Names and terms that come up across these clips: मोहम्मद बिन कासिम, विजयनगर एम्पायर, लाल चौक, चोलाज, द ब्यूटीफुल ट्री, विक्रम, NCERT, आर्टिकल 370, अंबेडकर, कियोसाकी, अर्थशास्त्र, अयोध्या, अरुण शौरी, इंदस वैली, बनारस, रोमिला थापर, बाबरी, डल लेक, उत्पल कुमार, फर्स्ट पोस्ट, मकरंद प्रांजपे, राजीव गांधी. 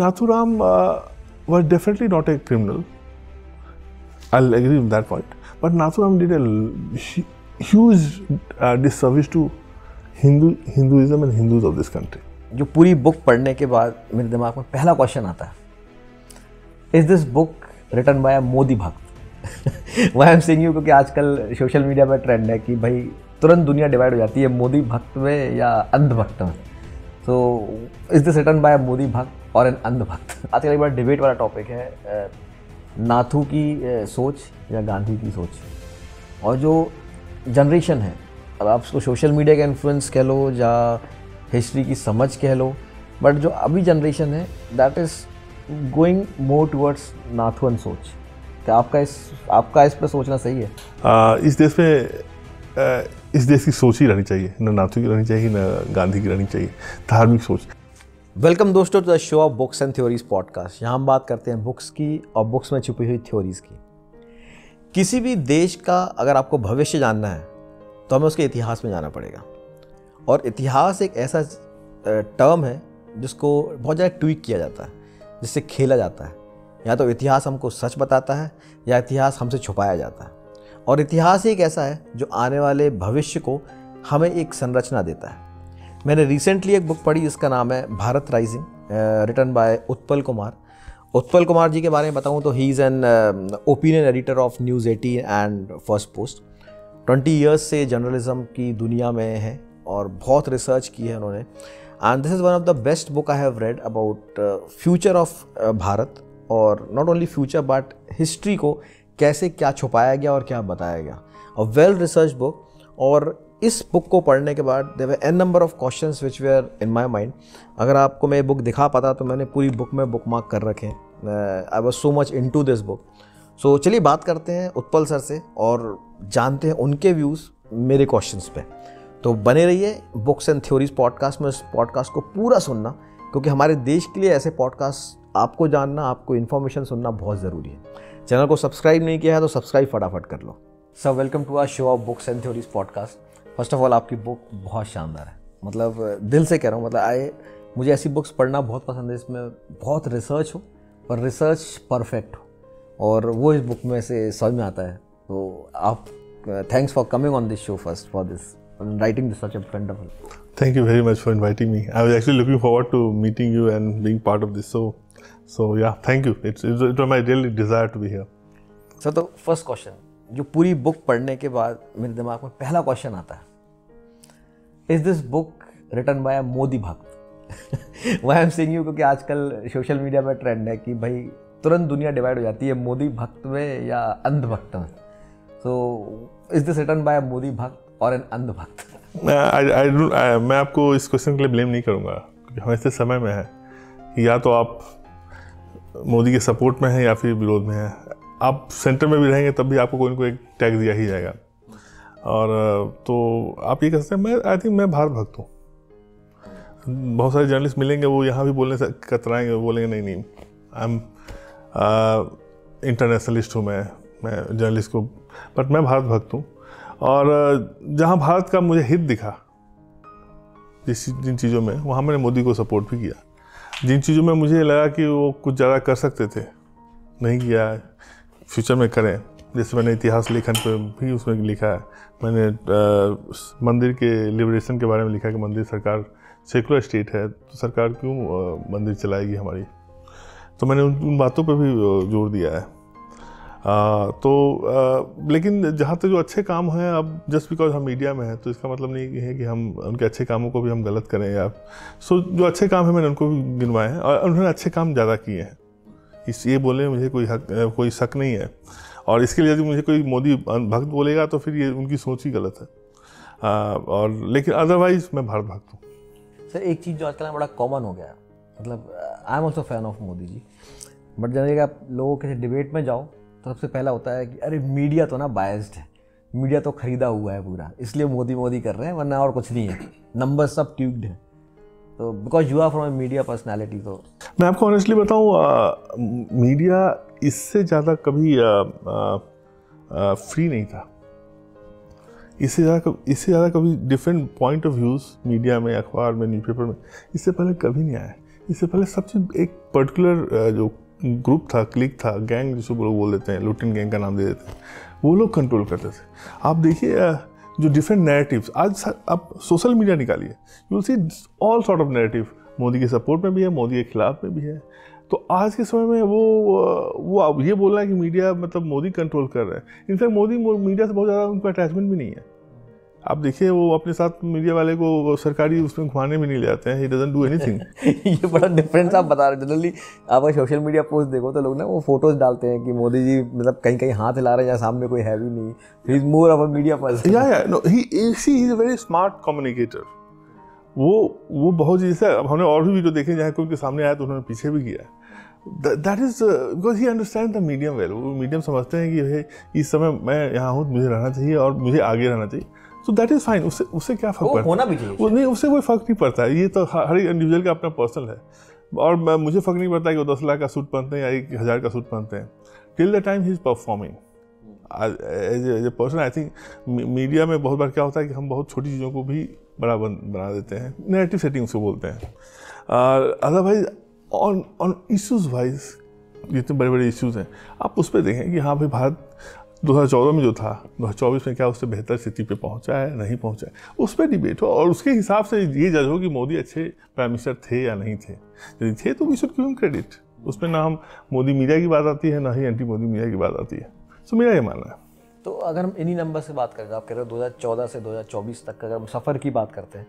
Naathuram was definitely not a criminal. I'll agree with that point. But Naathuram did a huge disservice to Hinduism and Hindus of this country. जो पूरी book पढ़ने के बाद मेरे दिमाग में पहला क्वेश्चन आता है, is this book written by a Modi bhakt? Why I am saying you क्योंकि आजकल सोशल मीडिया पर ट्रेंड है कि भाई तुरंत दुनिया डिवाइड हो जाती है मोदी भक्त में या अंधभक्त में. So is this written by a Modi bhakt और एन अंधभक्त? आजकल एक बड़ा डिबेट वाला टॉपिक है नाथू की सोच या गांधी की सोच. और जो जनरेशन है, अब आप उसको सोशल मीडिया का इन्फ्लुएंस कह लो या हिस्ट्री की समझ कह लो, बट जो अभी जनरेशन है that is going more towards नाथुअन सोच. क्या आपका इस पर सोचना सही है? इस देश में इस देश की सोच ही रहनी चाहिए, ना नाथू की रहनी चाहिए ना गांधी की रहनी चाहिए, धार्मिक सोच. वेलकम दोस्तों to the show of books and theories podcast. यहाँ हम बात करते हैं बुक्स की और बुक्स में छुपी हुई थ्योरीज की. किसी भी देश का अगर आपको भविष्य जानना है तो हमें उसके इतिहास में जाना पड़ेगा. और इतिहास एक ऐसा टर्म है जिसको बहुत ज़्यादा ट्वीक किया जाता है, जिससे खेला जाता है. या तो इतिहास हमको सच बताता है या इतिहास हमसे छुपाया जाता है. और इतिहास एक ऐसा है जो आने वाले भविष्य को हमें एक संरचना देता है. मैंने रिसेंटली एक बुक पढ़ी जिसका नाम है Bharat rising, written by उत्पल कुमार. उत्पल कुमार ji के बारे में बताऊं तो he is an opinion editor of news 18 and फर्स्ट पोस्ट. 20 years से जर्नलिज्म की दुनिया में है और बहुत रिसर्च की है उन्होंने. And this is one of the best book I have read about future of Bharat. और not only future but history को कैसे क्या छुपाया गया और क्या बताया गया. A well research book. और इस बुक को पढ़ने के बाद there were an number of questions which were in my mind. अगर आपको मैं बुक दिखा पाता तो मैंने पूरी बुक में बुकमार्क कर रखे. I was so much into this book. So चलिए बात करते हैं उत्पल सर से और जानते हैं उनके व्यूज़ मेरे क्वेश्चंस पे. तो बने रहिए बुक्स एंड थ्योरीज पॉडकास्ट में. इस पॉडकास्ट को पूरा सुनना क्योंकि हमारे देश के लिए ऐसे पॉडकास्ट आपको जानना, आपको इन्फॉर्मेशन सुनना बहुत ज़रूरी है. चैनल को सब्सक्राइब नहीं किया है तो सब्सक्राइब फटाफट कर लो. Sir welcome to our show of books and theories podcast. First of all आपकी बुक बहुत शानदार है, मतलब दिल से कह रहा हूँ. मतलब मुझे ऐसी बुक्स पढ़ना बहुत पसंद है, इसमें बहुत रिसर्च हो पर रिसर्च परफेक्ट हो, और वो इस बुक में से समझ में आता है. तो आप thanks for coming on this show, first for this writing this such a wonderful. Thank you very much for inviting me. I was actually looking forward to meeting you and being part of this so yeah thank you. It was my really desire to be here. Sir तो first question, जो पूरी book पढ़ने के बाद मेरे दिमाग में पहला क्वेश्चन आता है, is this book written by a Modi bhakt? Why I am saying you क्योंकि आजकल सोशल मीडिया पर ट्रेंड है कि भाई तुरंत दुनिया डिवाइड हो जाती है मोदी भक्त में या अंधभक्त में. So is this written by a Modi bhakt और एन अंधभक्त? मैं आपको इस क्वेश्चन के लिए ब्लेम नहीं करूँगा क्योंकि हम ऐसे समय में हैं या तो आप मोदी के सपोर्ट में हैं या फिर विरोध में हैं. आप सेंटर में भी रहेंगे तब भी आपको कोई ना कोई एक टैग दिया ही जाएगा. और तो आप ये कह सकते हैं मैं आई थिंक मैं भारत भक्त हूँ. बहुत सारे जर्नलिस्ट मिलेंगे वो यहाँ भी बोलने से कतराएंगे, वो बोलेंगे नहीं नहीं आई एम इंटरनेशनलिस्ट हूँ, मैं जर्नलिस्ट को, बट मैं भारत भक्त हूँ. और जहाँ भारत का मुझे हित दिखा जिन चीज़ों में, वहाँ मैंने मोदी को सपोर्ट भी किया. जिन चीज़ों में मुझे लगा कि वो कुछ ज़्यादा कर सकते थे नहीं किया, फ्यूचर में करें, जैसे मैंने इतिहास लेखन पर भी उसमें लिखा है. मैंने मंदिर के लिबरेशन के बारे में लिखा कि मंदिर सरकार सेकुलर स्टेट है तो सरकार क्यों मंदिर चलाएगी हमारी. तो मैंने उन बातों पर भी जोर दिया है. लेकिन जहाँ तक जो अच्छे काम हैं, अब जस्ट बिकॉज हम मीडिया में हैं तो इसका मतलब नहीं है कि हम उनके अच्छे कामों को भी हम गलत करें या जो अच्छे काम हैं मैंने उनको भी गिनवाए हैं और उन्होंने अच्छे काम ज़्यादा किए हैं. इस ये बोलने में मुझे कोई शक नहीं है. और इसके लिए यदि मुझे कोई मोदी भक्त बोलेगा तो फिर ये उनकी सोच ही गलत है. और लेकिन अदरवाइज मैं भारत भक्त हूँ. सर एक चीज़ जो आजकल बड़ा कॉमन हो गया है, मतलब I am also fan of Modi ji, but generally आप लोगों के डिबेट में जाओ तो सबसे पहला होता है कि अरे मीडिया तो ना बायस्ड है, मीडिया तो खरीदा हुआ है पूरा, इसलिए मोदी मोदी कर रहे हैं वरना और कुछ नहीं है, नंबर सब ट्यूब्ड है. तो because you are from a media personality, तो मैं आपको ऑनेस्टली बताऊं मीडिया इससे ज़्यादा कभी फ्री नहीं था. इससे ज़्यादा कभी different point of views media में, अखबार में, न्यूज़पेपर में इससे पहले कभी नहीं आया. इससे पहले सबसे एक पर्टिकुलर जो ग्रुप था, क्लिक था, गैंग जिसको लोग बोल देते हैं, लुटेन गैंग का नाम दे देते हैं, वो लोग कंट्रोल करते थे। आप देखिए जो डिफरेंट नैरेटिव्स, आज आप सोशल मीडिया निकालिए, you will see all sort of narrative, Modi के सपोर्ट में भी है, मोदी के खिलाफ में भी है। तो आज के समय में वो अब ये बोल रहा है कि मीडिया मतलब मोदी कंट्रोल कर रहा है। इनफैक्ट मोदी मीडिया से बहुत ज़्यादा उनका अटैचमेंट भी नहीं है। आप देखिए वो अपने साथ मीडिया वाले को सरकारी उसमें घुमाने भी नहीं ले जाते हैं। He doesn't do anything. ये बड़ा डिफरेंस आप बता रहे हो। जनरली आप सोशल मीडिया पोस्ट देखो तो लोग ना वो फोटोज डालते हैं कि मोदी जी मतलब कहीं कहीं हाथ हिला रहे हैं या सामने कोई है भी नहीं। He is more of a media person. Yeah no he is a very smart communicator. वो बहुत जैसे हमने और भी वीडियो देखे जहाँ कोई के सामने आया तो उन्होंने पीछे भी किया। That is because he understand the medium well. वो मीडियम समझते हैं कि भाई इस समय मैं यहाँ हूँ, मुझे रहना चाहिए और मुझे आगे रहना चाहिए। तो दैट इज़ फाइन। उससे क्या फर्क पड़ता होना भी चाहिए। वो नहीं, उससे कोई फ़र्क नहीं पड़ता है। ये तो हर एक इंडिविजुअल का अपना पर्सनल है और मुझे फ़र्क नहीं पड़ता कि वो 10 लाख का सूट पहनते हैं या 1,000 का सूट पहनते हैं। Till the time he is performing as a person. I think media में बहुत बार क्या होता है कि हम बहुत छोटी चीज़ों को भी बड़ा बना देते हैं। नैरेटिव सेटिंग उसको बोलते हैं। अदरवाइज ऑन इशूज़ वाइज जितने बड़े बड़े इशूज़ हैं आप उस पर देखें कि हाँ भाई भारत 2014 में जो था 2024 में क्या उससे बेहतर स्थिति पे पहुंचा है, नहीं पहुंचा है, उस पर डिबेट हो और उसके हिसाब से ये जज हो कि मोदी अच्छे प्राइम मिनिस्टर थे या नहीं थे। यदि थे तो we should give him credit. उसमें ना हम मोदी मीडिया की बात आती है ना ही एंटी मोदी मीडिया की बात आती है। सो मेरा ये मानना है। तो अगर हम इन्हीं नंबर से बात करें, आप कह रहे हो 2014 से 2024 तक अगर हम सफ़र की बात करते हैं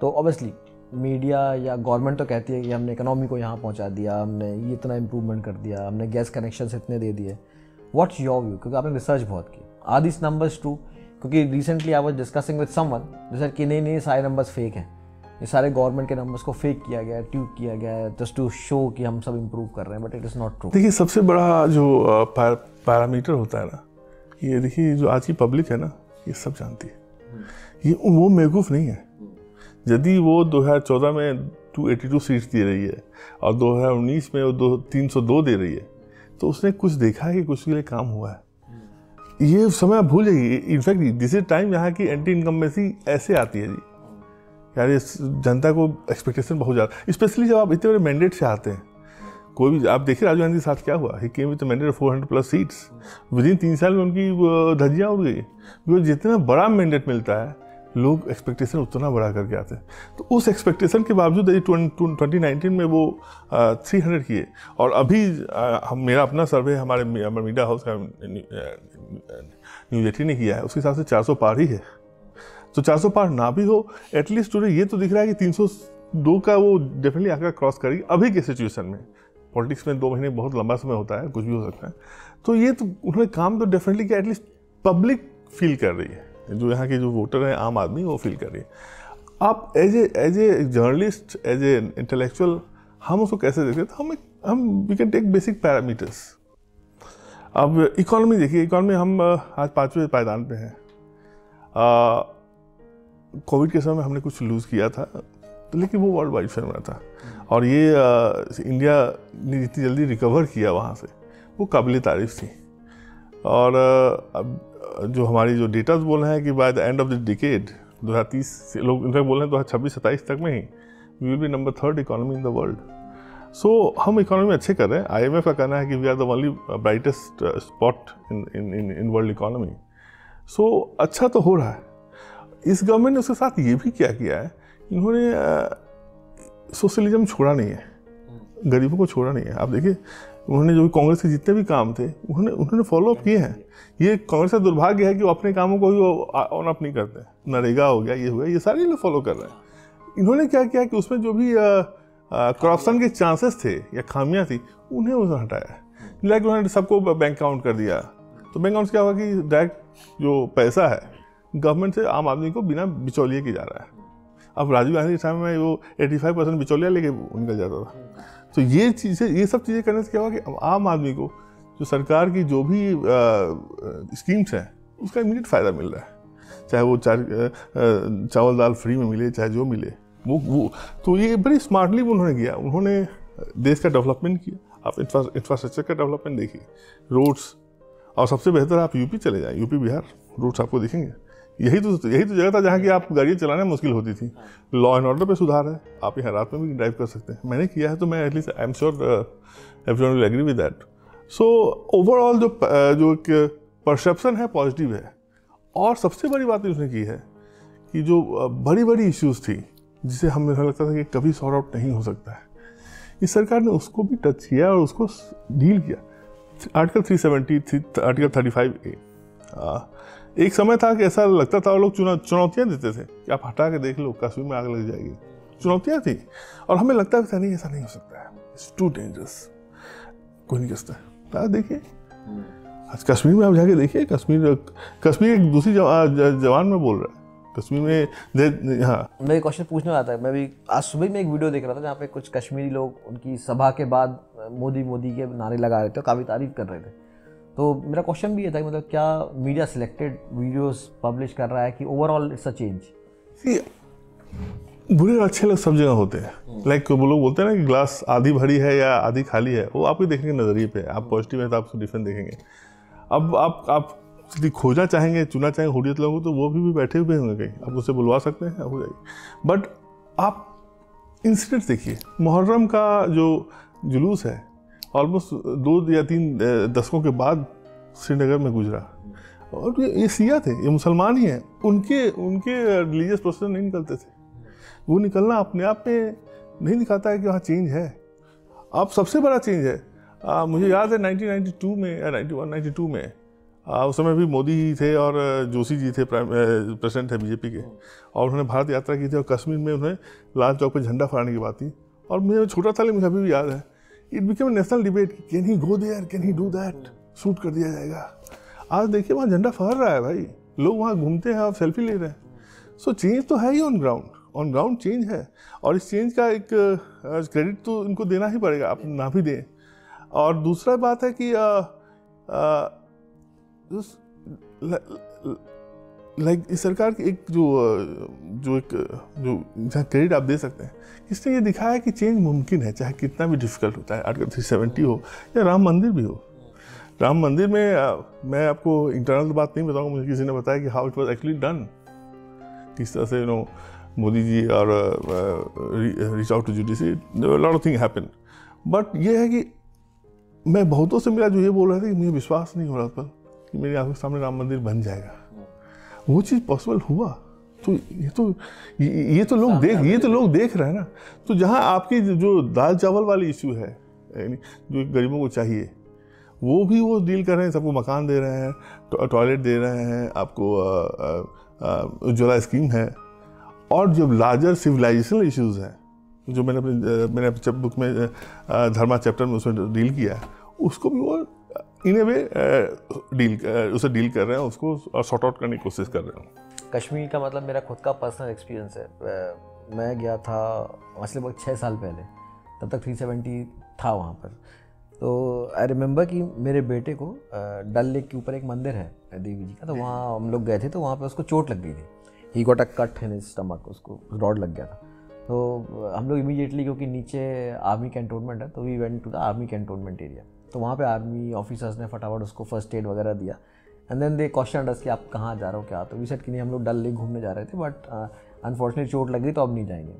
तो ऑब्वियसली मीडिया या गवर्नमेंट तो कहती है कि हमने इकोनॉमी को यहाँ पहुँचा दिया, हमने ये इतना इम्प्रूवमेंट कर दिया, हमने गैस कनेक्शन इतने दे दिए। What's your view? क्योंकि आपने रिसर्च बहुत की। Are these numbers true? क्योंकि recently I was discussing with someone, जो सर कि नहीं सारे numbers fake हैं, ये सारे गवर्नमेंट के numbers को fake किया गया है, ट्यूब किया गया है just to show कि हम सब improve कर रहे हैं, but it is not true। देखिए सबसे बड़ा जो पैरामीटर होता है ना, ये देखिए जो आज की पब्लिक है ना ये सब जानती है। ये वो बेवकूफ़ नहीं है। यदि वो 2014 में 282 सीट्स दे रही है और 2019 में वो 302 दे रही है तो उसने कुछ देखा है कि कुछ के लिए काम हुआ है। ये समय आप भूल जाइए। इनफैक्ट दिस इज टाइम यहाँ की एंटी इनकम्बेंसी ऐसे आती है जी यार ये जनता को एक्सपेक्टेशन बहुत ज़्यादा, स्पेशली जब आप इतने बड़े मैंडेट से आते हैं। कोई भी आप देखिए राजीव गांधी के साथ क्या हुआ। He came with mandate 400+ seats, within 3 साल में उनकी धज्जियाँ उड़ गई। बिकॉज जितना बड़ा मैंडेट मिलता है लोग एक्सपेक्टेशन उतना बढ़ा करके आते हैं। तो उस एक्सपेक्टेशन के बावजूद 2019 में वो 300 किए और अभी मेरा अपना सर्वे हमारे मीडिया हाउस का न्यूज 18 ने किया है, उसके हिसाब से 400 पार ही है। तो 400 पार ना भी हो एटलीस्ट टुडे ये तो दिख रहा है कि 302 का वो डेफिनेटली आकर क्रॉस करेगी अभी के सिचुएशन में। पॉलिटिक्स में 2 महीने बहुत लंबा समय होता है, कुछ भी हो सकता है। तो ये तो उन्होंने काम तो डेफिनेटली किया, एटलीस्ट पब्लिक फील कर रही है, जो यहाँ के जो वोटर हैं आम आदमी वो फील कर रही है। आप as a journalist, as a intellectual हम उसको कैसे देखते हैं तो हम we can take basic parameters. अब इकोनॉमी देखिए, इकोनॉमी हम आज 5वें पायदान पे हैं। कोविड के समय में हमने कुछ लूज़ किया था तो लेकिन वो वर्ल्ड वाइड फेनोमेना था और ये इंडिया ने जितनी जल्दी रिकवर किया वहाँ से वो काबिल तारीफ थी। और अब जो हमारी जो डेटाज बोल रहे हैं कि by the end of the decade 2030 से लोग इनफैक्ट बोल रहे हैं 2026-27 तक में ही we will be number 3 economy in the world. So हम इकोनॉमी अच्छे कर रहे हैं। IMF का कहना है कि we are the only brightest spot in world economy. So अच्छा तो हो रहा है। इस गवर्नमेंट ने उसके साथ ये भी क्या किया है, इन्होंने सोशलिज्म छोड़ा नहीं है, गरीबों को छोड़ा नहीं है। आप देखिए उन्होंने जो कांग्रेस के जितने भी काम थे उन्होंने फॉलोअप किए हैं। ये कांग्रेस का दुर्भाग्य है कि वो अपने कामों को ही ऑन अप नहीं करते। नरेगा हो गया, ये हुआ, ये सारे लोग फॉलो कर रहे हैं। इन्होंने क्या किया कि उसमें जो भी करप्शन के चांसेस थे या खामियां थी उन्हें हटाया। लाइक उन्होंने सबको बैंक अकाउंट कर दिया तो बैंक अकाउंट क्या हुआ कि डायरेक्ट जो पैसा है गवर्नमेंट से आम आदमी को बिना बिचौलिए के जा रहा है। अब राजीव गांधी के टाइम में वो 85% बिचौलिया लेके निकल जाता था। तो ये चीज़ें, ये सब चीज़ें करने से क्या हुआ कि आम आदमी को जो सरकार की जो भी स्कीम्स हैं उसका इमीडिएट फ़ायदा मिल रहा है। चाहे वो चावल दाल फ्री में मिले, चाहे जो मिले वो तो ये बड़ी स्मार्टली उन्होंने किया। उन्होंने देश का डेवलपमेंट किया। आप इंफ्रास्ट्रक्चर का डेवलपमेंट देखिए, रोड्स। और सबसे बेहतर आप यूपी चले जाएँ, यूपी बिहार, रोड्स आपको दिखेंगे यही तो जगह था जहाँ की आप गाड़ी चलाना मुश्किल होती थी। लॉ एंड ऑर्डर पे सुधार है, आप यहाँ रात में भी ड्राइव कर सकते हैं। मैंने किया है तो मैं at least I am sure everyone will agree with that. So overall जो एक परसेप्शन है पॉजिटिव है। और सबसे बड़ी बात उसने की है कि जो बड़ी बड़ी इश्यूज़ थी जिसे हमें लगता था कि कभी सॉर्ट आउट नहीं हो सकता है, इस सरकार ने उसको भी टच किया और उसको डील किया। आर्टिकल 370, आर्टिकल 35A एक समय था कि ऐसा लगता था, और लोग चुनौतियाँ देते थे कि आप हटा के देख लो कश्मीर में आग लग जाएगी, चुनौतियाँ थी। और हमें लगता था नहीं ऐसा नहीं हो सकता है, इट्स टू डेंजरस, कोई नहीं करता है। देखिए आज कश्मीर में आप जाके देखिए, कश्मीर एक दूसरी जवान में बोल रहा है कश्मीर में। हाँ, मैं एक क्वेश्चन पूछने वाला था। मैं भी आज सुबह में एक वीडियो देख रहा था जहाँ पे कुछ कश्मीरी लोग उनकी सभा के बाद मोदी मोदी के नारे लगा रहे थे, काफ़ी तारीफ कर रहे थे। तो मेरा क्वेश्चन भी ये था कि मतलब क्या मीडिया सिलेक्टेड वीडियोस पब्लिश कर रहा है कि ओवरऑल इट्स अ चेंज। बुरे और अच्छे लोग सब जगह होते हैं। लाइक वो लोग बोलते हैं ना कि ग्लास आधी भरी है या आधी खाली है, वो आपके देखने के नज़रिए पे। आप पॉजिटिव है तो आप डिफरेंट देखेंगे। अब आप खोजना चाहेंगे, चुना चाहेंगे हुरियत लोगों को, तो वो भी बैठे हुए होंगे कहीं, आप उससे बुलवा सकते हैं, हो जाएगी। बट आप इंसिडेंट देखिए, मुहर्रम का जो जुलूस है ऑलमोस्ट 2 या 3 दशकों के बाद श्रीनगर में गुजरा। और ये सिया थे, ये मुसलमान ही हैं, उनके रिलीजियस प्रोसेस नहीं निकलते थे। वो निकलना अपने आप में नहीं दिखाता है कि वहाँ चेंज है। अब सबसे बड़ा चेंज है, मुझे याद है 1992 में या 1992 में, उस समय भी मोदी जी थे और जोशी जी थे, प्रेसिडेंट थे बीजेपी के, और उन्होंने भारत यात्रा की थी। और कश्मीर में उन्हें लाल चौक पर झंडा फहराने की बात थी। और मुझे छोटा था लेकिन मुझे अभी भी याद है, it became national debate, can he go there, can he do that, shoot कर दिया जाएगा। आज देखिए वहाँ झंडा फहर रहा है भाई, लोग वहाँ घूमते हैं और सेल्फी ले रहे हैं। सो चेंज तो है ही ऑन ग्राउंड चेंज है। और इस चेंज का एक क्रेडिट तो इनको देना ही पड़ेगा, आप ना भी दें। और दूसरा बात है कि लाइक इस सरकार की एक जो जहाँ क्रेडिट आप दे सकते हैं, इसने ये दिखाया कि चेंज मुमकिन है चाहे कितना भी डिफिकल्ट होता है। आर्टिकल 370 हो या राम मंदिर भी हो। राम मंदिर में मैं आपको इंटरनल बात नहीं बताऊँगा, मुझे किसी ने बताया कि how it was actually done, किस तरह से मोदी जी और reach out to judiciary, lot of thing happen. But ये है कि मैं बहुतों से मिला जो ये बोल रहा था कि मुझे विश्वास नहीं हो रहा था कि मेरी आंखों के सामने राम मंदिर बन जाएगा। वो चीज़ पॉसिबल हुआ। तो ये तो लोग देख रहे हैं ना। तो जहाँ आपकी जो दाल चावल वाली इशू है, यानी जो गरीबों को चाहिए, वो भी वो डील कर रहे हैं। सबको मकान दे रहे हैं, टॉयलेट दे रहे हैं, आपको उज्ज्वला स्कीम है। और जब लार्जर सिविलाइजेशनल इश्यूज हैं जो मैंने अपने बुक में धर्मा चैप्टर में उसमें डील किया है, उसको भी वो इन ए वे डील कर रहे हैं, उसको सॉर्ट आउट करने की कोशिश कर रहे हैं। कश्मीर का मतलब मेरा खुद का पर्सनल एक्सपीरियंस है। मैं गया था मतलब 6 साल पहले, तब तक 370 था वहाँ पर। तो आई रिमेंबर कि मेरे बेटे को डल लेक के ऊपर एक मंदिर है देवी जी का, तो वहाँ हम लोग गए थे। तो वहाँ पर उसको चोट लग गई थी, he got a cut in his stomach, उसको रॉड लग गया था। तो हम लोग इमीडिएटली, क्योंकि नीचे आर्मी कैंटोनमेंट है, तो we went to the army cantonment area. तो वहाँ पे आर्मी ऑफिसर्स ने फटाफट उसको फर्स्ट एड वगैरह दिया। And then they question us कि आप कहाँ जा रहे हो क्या, तो वी सेड कि नहीं हम लोग डल लेक घूमने जा रहे थे, बट अनफॉर्चुनेटली चोट लग गई तो अब नहीं जाएंगे।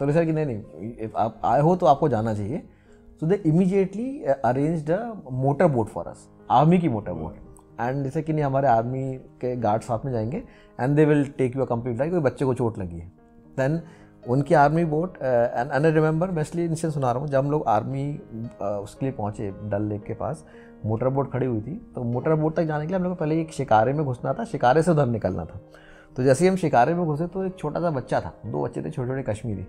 तो वी सेड कि नहीं, इफ आप आए हो तो आपको जाना चाहिए। So they immediately arranged a motor boat for us, army की मोटर बोट। एंड जैसे कि नहीं हमारे आर्मी के गार्ड साथ में जाएंगे and they will take you a complete like, बच्चे को चोट लगी है। देन उनकी army boat and I remember, मैं इसलिए इनसे सुना रहा हूँ, जब हम लोग आर्मी उसके लिए पहुँचे डल लेक के पास, मोटर बोट खड़ी हुई थी। तो मोटर बोट तक जाने के लिए हम लोग को पहले एक शिकारे में घुसना था, शिकारे से उधर निकलना था। तो जैसे ही हम शिकारे में घुसे तो एक छोटा सा बच्चा था, 2 बच्चे थे छोटे छोटे कश्मीरी।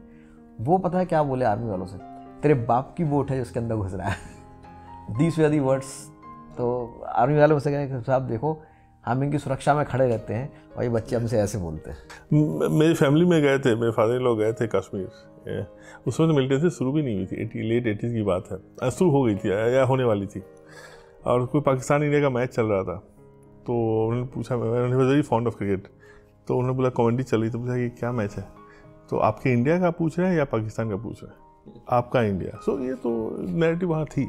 वो पता है क्या बोले आर्मी वालों से, तेरे बाप की बोट है उसके अंदर घुस रहा है। दीस वर दी वर्ड्स। तो आर्मी वाले मुझसे कहें साहब देखो हम इनकी सुरक्षा में खड़े रहते हैं और ये बच्चे हमसे ऐसे बोलते हैं। मेरी फैमिली में गए थे, मेरे फादर लोग गए थे कश्मीर। उस वक्त मिलिटेंसी शुरू भी नहीं हुई थी, 80s की बात है, शुरू हो गई थी या होने वाली थी। और कोई पाकिस्तान इंडिया का मैच चल रहा था, तो उन्होंने पूछा, उन्होंने वेरी फॉन्ड ऑफ क्रिकेट, तो उन्होंने बोला कमेंट्री चल रही, तो पूछा कि क्या मैच है, तो आपके इंडिया का पूछ रहे हैं या पाकिस्तान का पूछ रहे हैं, आपका इंडिया। सो ये तो नैरेटिव वहाँ थी।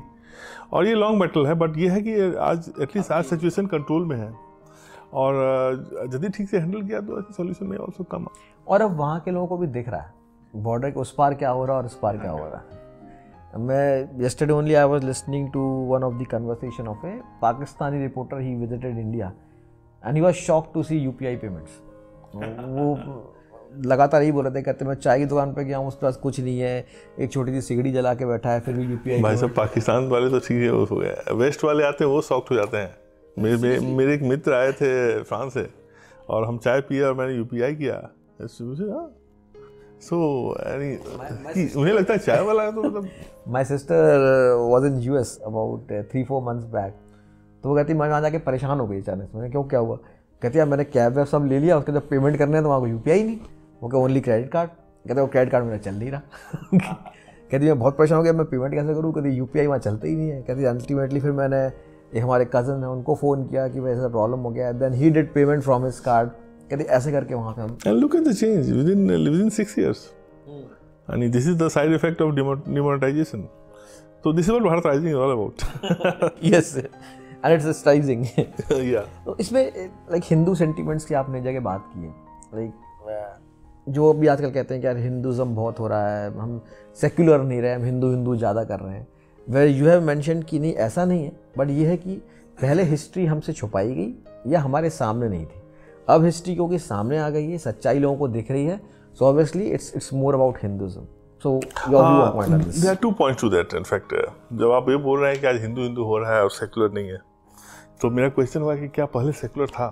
और ये लॉन्ग बैटल है, बट ये है कि आज एटलीस्ट आज सिचुएशन कंट्रोल में है। और यदि ठीक से हैंडल किया तो सॉल्यूशन में ऑल्सो कम। और अब वहाँ के लोगों को भी दिख रहा है बॉर्डर के उस पार क्या हो रहा है और इस पार क्या हो रहा है। मैं yesterday only I was listening to one of the conversation of a Pakistani reporter, he visited India and he was shocked to see UPI payments। वो लगातार यही बोल रहे थे, कहते मैं चाय की दुकान पे गया हूँ उसके पास कुछ नहीं है, एक छोटी सी सिगड़ी जला के बैठा है फिर भी यूपीआई। भाई साहब पाकिस्तान वाले तो ठीक है, हो गया वेस्ट वाले आते हैं वो सॉफ्ट हो जाते हैं। मेरे एक मित्र आए थे फ्रांस से और हम चाय पिए और मैंने यूपीआई किया सो उन्हें लगता है चाय वाला तो मतलब। My sister was in US about 3-4 months बैक, तो वो कहती मैं वहाँ जाके परेशान हो गई अचानक। मैंने क्यों क्या हुआ? कहते यार मैंने कैब वैब सब ले लिया, उसके जब पेमेंट करने हैं तो वहाँ को यूपीआई नहीं, वो कहते ओनली क्रेडिट कार्ड। कहते वो क्रेडिट कार्ड मेरा चल नहीं रहा कहती मैं बहुत परेशान हो गया, मैं पेमेंट कैसे करूँ? कहती यूपीआई वहाँ चलते ही नहीं है। कहती अल्टीमेटली फिर मैंने एक हमारे कज़न है उनको फ़ोन किया कि वैसा प्रॉब्लम हो गया, then he did payment from his card. कहती ऐसे करके वहाँ पे हम and look at the change within 6 years and this is the side effect of demonetisation. तो this is what Bharat rising is all about. Yes and it's surprising yeah। तो इसमें like Hindu sentiments की आपने जगह बात की है, like जो अभी आजकल कहते हैं कि यार हिंदुज़म बहुत हो रहा है, हम सेक्युलर नहीं रहे, हम हिंदू ज़्यादा कर रहे हैं, वेयर यू हैव मेंशन कि नहीं ऐसा नहीं है, बट ये है कि पहले हिस्ट्री हमसे छुपाई गई या हमारे सामने नहीं थी, अब हिस्ट्री क्योंकि सामने आ गई है, सच्चाई लोगों को दिख रही है, so obviously it's more about Hinduism. So, there are two points to that in fact। जब आप ये बोल रहे हैं कि आज हिंदू हो रहा है और सेक्युलर नहीं है, तो मेरा क्वेश्चन हुआ कि क्या पहले सेकुलर था?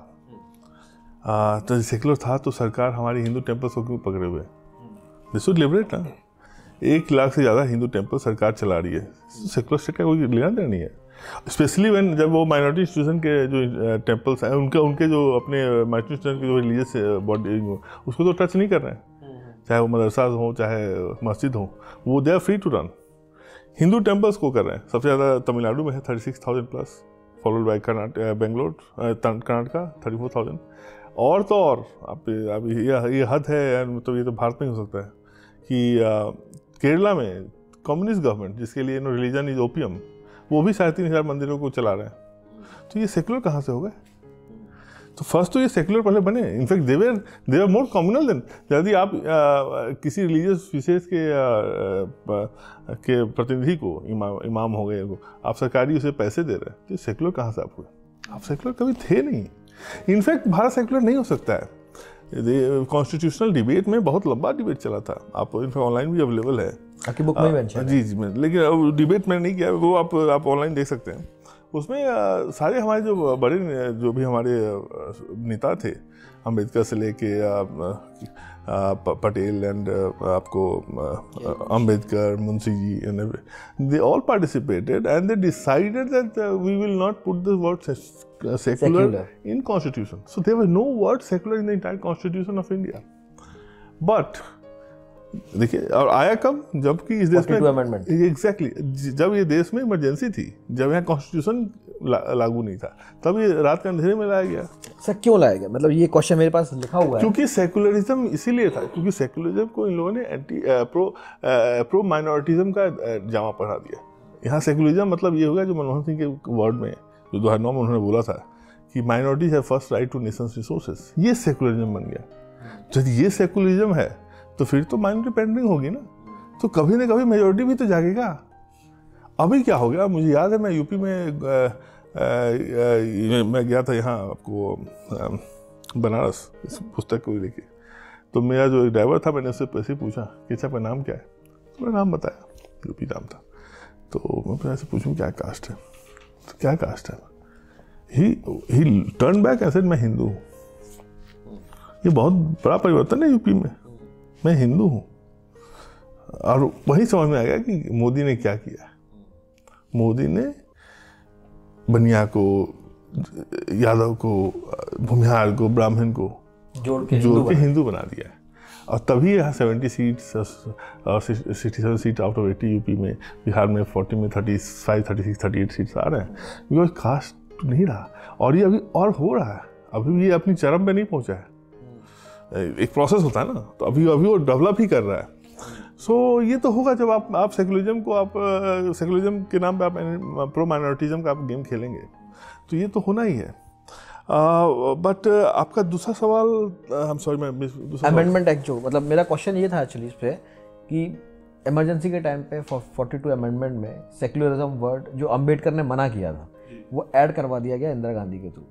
तो सेकुलर था तो सरकार हमारी हिंदू टेम्पल्स को क्यों पकड़े हुए? दिस शुड लिबरेट ना। 100,000 से ज़्यादा हिंदू टेम्पल सरकार चला रही है, सेकुलर स्टेट का कोई लेना देना नहीं है। स्पेशली व्हेन जब वो माइनॉरिटी इंस्टीट्यूशन के जो टेम्पल्स हैं उनके जो अपने माइनॉरिटी इंस्टीट्यूशन के जो रिलीजियस बॉडी उसको तो टच नहीं कर रहे हैं, चाहे वो मदरसाज हो चाहे मस्जिद हो, वो they are free to run. Hindu temples को कर रहे हैं सबसे ज़्यादा तमिलनाडु में है 36,000 प्लस, फॉलोड बाय कर्नाटका 34,000। और तो और आप ये हद है, मतलब ये तो भारत में हो सकता है कि केरला में कम्युनिस्ट गवर्नमेंट जिसके लिए नो रिलीजन इज ओपियम, वो भी 3,500 मंदिरों को चला रहे हैं। तो ये सेकुलर कहाँ से हो गए? तो फर्स्ट तो ये सेकुलर पहले बने, in fact they were more communal than. यदि आप किसी रिलीजियस विशेष के प्रतिनिधि को इमाम हो गए को आप सरकारी उसे पैसे दे रहे हैं, तो सेकुलर कहाँ से आप हुए? आप सेकुलर कभी थे नहीं। इनफैक्ट भारत सेकुलर नहीं हो सकता है। कॉन्स्टिट्यूशनल डिबेट में बहुत लंबा डिबेट चला था, आप इनफैक्ट ऑनलाइन भी अवेलेबल है आपकी बुक में जी, लेकिन अब डिबेट मैंने नहीं किया, वो आप ऑनलाइन देख सकते हैं। उसमें सारे हमारे जो बड़े जो भी हमारे नेता थे, अंबेडकर से लेके पटेल एंड आपको अंबेडकर, Munshi ji and every, they all participated and they decided that we will not put the word secular in constitution. So there was no word secular in the entire constitution of India. But देखिए और आया कब? जबकि इस देश में exactly जब ये देश में इमरजेंसी थी, जब यहाँ कॉन्स्टिट्यूशन लागू नहीं था, तब ये रात के अंधेरे में लाया गया। सर क्यों लाया गया? मतलब ये क्वेश्चन मेरे पास लिखा हुआ है क्योंकि सेकुलरिज्म इसीलिए था क्योंकि सेकुलरिज्म को इन लोगों ने प्रो माइनॉरिटिज्म का जामा पहना दिया। यहाँ सेकुलरिज्म मतलब ये होगा जो मनमोहन सिंह के वर्ड में जो 2009 में उन्होंने बोला था कि minorities have first right to Nations resources, ये सेकुलरिज्म बन गया। यदि ये सेकुलरिज्म है तो फिर तो माइनॉरिटी पेंडिंग होगी ना, तो कभी ना कभी मेजॉरिटी भी तो जागेगा। अभी क्या हो गया? मुझे याद है मैं यूपी में मैं गया था यहाँ आपको बनारस इस पुस्तक को लेके, तो मेरा जो एक ड्राइवर था मैंने उससे पैसे पूछा कि अच्छा आपका नाम क्या है, तो मेरा नाम बताया, यूपी नाम था। तो मैं पैसे पूछूँ क्या कास्ट है, तो क्या कास्ट है, he turn back and said मैं हिंदू हूँ। ये बहुत बड़ा परिवर्तन है यूपी में, मैं हिंदू हूँ। और वही समझ में आ गया कि मोदी ने क्या किया। मोदी ने बनिया को, यादव को, भूमिहार को, ब्राह्मण को जोड़ के हिंदू बना दिया। और तभी यहाँ 70 seats और 67 seats आउट ऑफ 80 यूपी में, बिहार में 40 में 35, 36, 38 सीट्स आ रहे हैं, बिकॉज कास्ट नहीं रहा। और ये अभी और हो रहा है, अभी भी ये अपनी चरम पे नहीं पहुँचा है, एक प्रोसेस होता है ना, तो अभी वो डेवलप ही कर रहा है। सो ये तो होगा जब आप सेकुलरिज्म को आप सेकुलरिज्म के नाम पे आप प्रो माइनॉरिटीज़म का आप गेम खेलेंगे, तो ये तो होना ही है। बट आपका दूसरा सवाल, I'm sorry, मैं अमेंडमेंट एक्ट जो, मतलब मेरा क्वेश्चन ये था एक्चुअली इस पर कि इमरजेंसी के टाइम पे 42 अमेंडमेंट में सेक्युलरिज्म वर्ड जो अंबेडकर ने मना किया था वो ऐड करवा दिया गया इंदिरा गांधी के थ्रू।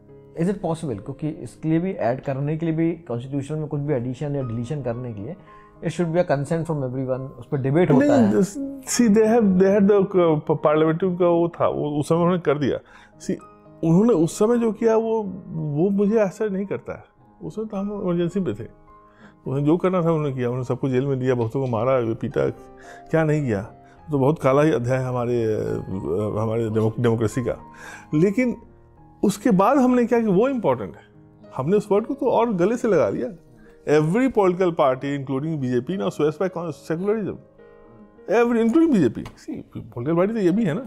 इज़ इट पॉसिबल, क्योंकि इसके लिए भी ऐड करने के लिए भी कॉन्स्टिट्यूशन में कुछ भी एडिशन या डिलीशन करने के लिए It should be a consent from everyone, उस पर डिबेट होता है। See, they had पार्लियामेंट्री का वो था, वो उस समय उन्होंने कर दिया। See, उन्होंने उस समय जो किया वो मुझे असर नहीं करता है। उस समय तो हम इमरजेंसी पे थे, उन्हें जो करना था उन्होंने किया, उन्होंने सबको जेल में दिया, बहुतों को मारा पीटा, क्या नहीं किया। तो बहुत काला ही अध्याय हमारे डेमोक्रेसी का। लेकिन उसके बाद हमने क्या कि वो इम्पोर्टेंट है, हमने उस वर्ड को तो और गले से लगा दिया। Every political party, including BJP, now swears by secularism. Every, including BJP. See, political party तो ये भी है ना,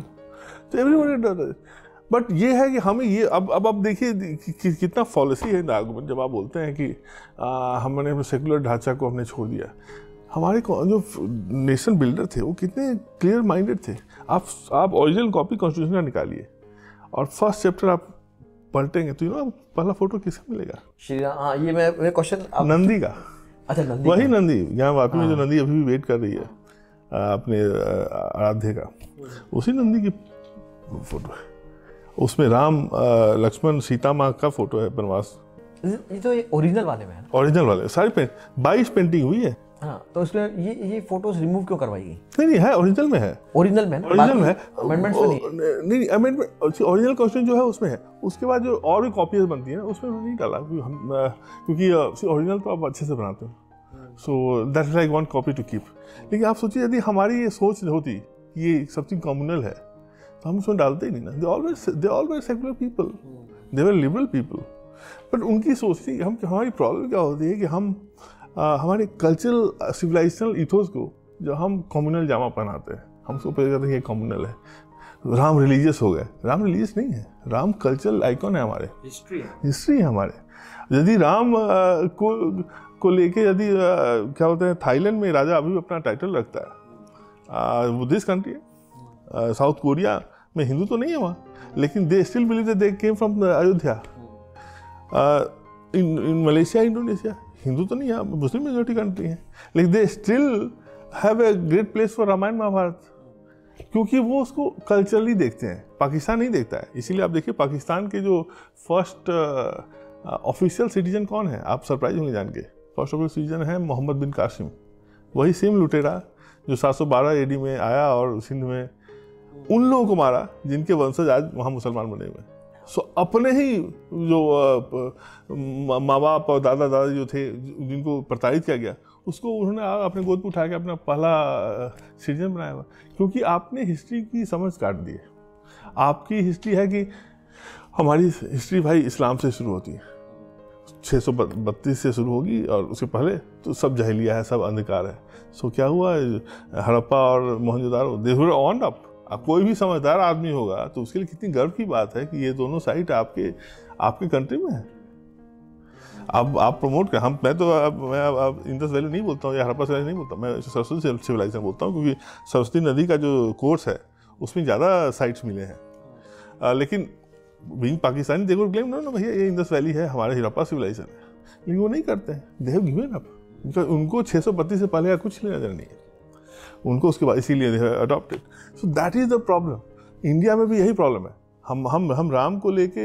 तो everybody does it. But ये है कि हमें ये अब आप देखिए कितना फॉलिसी है इन आर्गूमेंट, जब आप बोलते हैं कि हमने सेकुलर ढांचा को हमने छोड़ दिया। हमारे जो नेशन बिल्डर थे वो कितने क्लियर माइंडेड थे। आप ओरिजिनल कॉपी कॉन्स्टिट्यूशन का निकालिए और फर्स्ट चैप्टर आप पलटेंगे तो पहला फोटो किसका मिलेगा? श्रीराम। हाँ, ये मैं क्वेश्चन नंदी का। अच्छा, नंदी, वही नंदी यहाँ वापी में जो नंदी अभी भी वेट कर रही है अपने आराध्य का, उसी नंदी की फोटो है। उसमें राम, लक्ष्मण, सीता माँ का फोटो है बनवास। ये तो ओरिजिनल वाले में है, ओरिजिनल वाले सारी 22 पेंटिंग हुई है। हाँ, तो इसमें ये फोटोज रिमूव क्यों करवाई गई? नहीं, है ओरिजिनल में, है ओरिजिनल में, ओरिजिनल है, अमेंडमेंट्स में नहीं। अमेंडमेंट ओरिजिनल कॉन्स्टिट्यूशन जो है उसमें है, उसके बाद जो और भी कॉपीज बनती है ना उसमें नहीं डाला, क्योंकि ओरिजिनल तो आप अच्छे से बनाते हो, so that's like one copy to keep. लेकिन आप सोचिए यदि हमारी ये सोच होती कि ये समथिंग कम्युनल है तो हम उसमें डालते ही नहीं ना। They always secular people, they were liberal people, but उनकी सोच थी। हम हमारी प्रॉब्लम क्या होती है कि हम हमारे कल्चरल सिविलाइजेशनल इथोस को जो हम कम्युनल जामा पहनाते हैं, हम उसको पता करते हैं ये कम्युनल है। राम रिलीजियस हो गए, राम रिलीजियस नहीं है, राम कल्चरल आइकॉन है, हमारे हिस्ट्री है हमारे। यदि राम को लेके यदि क्या होता है, थाईलैंड में राजा अभी भी अपना टाइटल रखता है, बुद्धिस्ट कंट्री है। साउथ कोरिया में हिंदू तो नहीं है वहाँ, लेकिन they still believe that they came from अयोध्या। In Malaysia, Indonesia Hindu तो नहीं है, मुस्लिम मेजोरिटी कंट्री है, लेकिन they still have a great place for Ramayan Mahabharat, क्योंकि वो उसको कल्चरली देखते हैं। पाकिस्तान नहीं देखता है, इसीलिए आप देखिए पाकिस्तान के जो फर्स्ट ऑफिशियल सिटीजन कौन है, आप सरप्राइज होंगे जान के। फर्स्ट ऑफिशियल सिटीजन है मोहम्मद बिन कासिम, वही सेम लुटेरा जो 712 AD में आया और सिंध में उन लोगों को मारा जिनके वंशज आज वहाँ मुसलमान बने हुए। सो अपने ही जो माँ बाप और दादा दादी जो थे जिनको प्रताड़ित किया गया, उसको उन्होंने अपने गोद पर उठा के अपना पहला सिटीजन बनाया हुआ, क्योंकि आपने हिस्ट्री की समझ काट दी है। आपकी हिस्ट्री है कि हमारी हिस्ट्री भाई इस्लाम से शुरू होती है, 632 से शुरू होगी, और उसके पहले तो सब जहलिया है, सब अंधकार है। सो क्या हुआ, हड़प्पा और Mohenjodaro, they were on up. अब कोई भी समझदार आदमी होगा तो उसके लिए कितनी गर्व की बात है कि ये दोनों साइट आपके कंट्री में है। अब आप प्रमोट कर, हम मैं तो अब इंदस वैली नहीं बोलता हूँ या हड़प्पा सिविलाइजेशन नहीं बोलता, मैं सरस्वती सिविलाइजेशन बोलता हूँ, क्योंकि सरस्वती नदी का जो कोर्स है उसमें ज़्यादा साइट्स मिले हैं। लेकिन बीइंग पाकिस्तानी देखो क्लेम ना भैया ये इंदस वैली है, हमारा हड़प्पा सिविलाइजेशन है, लेकिन वो नहीं करते हैं। दे हैव गिवन अप, उनको 632 से पहले कुछ नहीं नजर नहीं है उनको, उसके बाद इसीलिए adopted. So that is the problem. India में भी यही प्रॉब्लम है, हम राम को लेके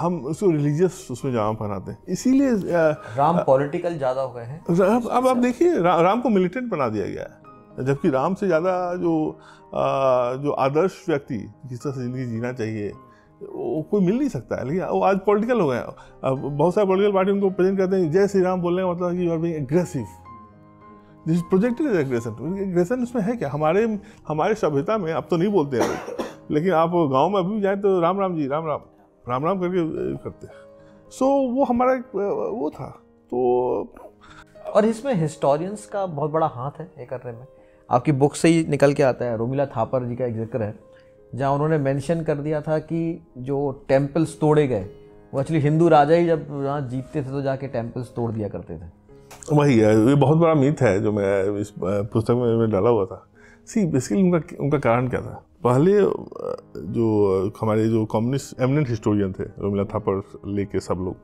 हम उसको रिलीजियस उसमें जामा पहनाते हैं, इसीलिए राम पॉलिटिकल ज़्यादा हो गए हैं। अब आप देखिए राम को मिलिटेंट बना दिया गया है, जबकि राम से ज़्यादा जो आदर्श व्यक्ति जिस तरह से ज़िंदगी जीना चाहिए वो कोई मिल नहीं सकता है, लेकिन वो आज पॉलिटिकल हो गए। अब बहुत सारे पॉलिटिकल पार्टी उनको प्रेजेंट करते हैं जय श्री राम बोलने का मतलब कि you are being aggressive, this projected is aggression. Aggression इसमें है क्या? हमारे सभ्यता में आप तो नहीं बोलते हैं, लेकिन आप गांव में अभी भी जाएँ तो राम राम जी, राम राम राम राम करके करते हैं। सो वो हमारा वो था। तो और इसमें हिस्टोरियंस का बहुत बड़ा हाथ है ये करने में। आपकी बुक से ही निकल के आता है, रोमिला थापर जी का एक जिक्र है जहाँ उन्होंने मेंशन कर दिया था कि जो टेम्पल्स तोड़े गए वो एक्चुअली हिंदू राजा ही जब वहाँ जीतते थे तो जाके टेम्पल्स तोड़ दिया करते थे। वही है, ये बहुत बड़ा मिथ है जो मैं इस पुस्तक में डाला हुआ था। सी बेसिकली उनका कारण क्या था, पहले जो हमारे जो कम्युनिस्ट एमिनेंट हिस्टोरियन थे रोमिला थापर लेके सब लोग,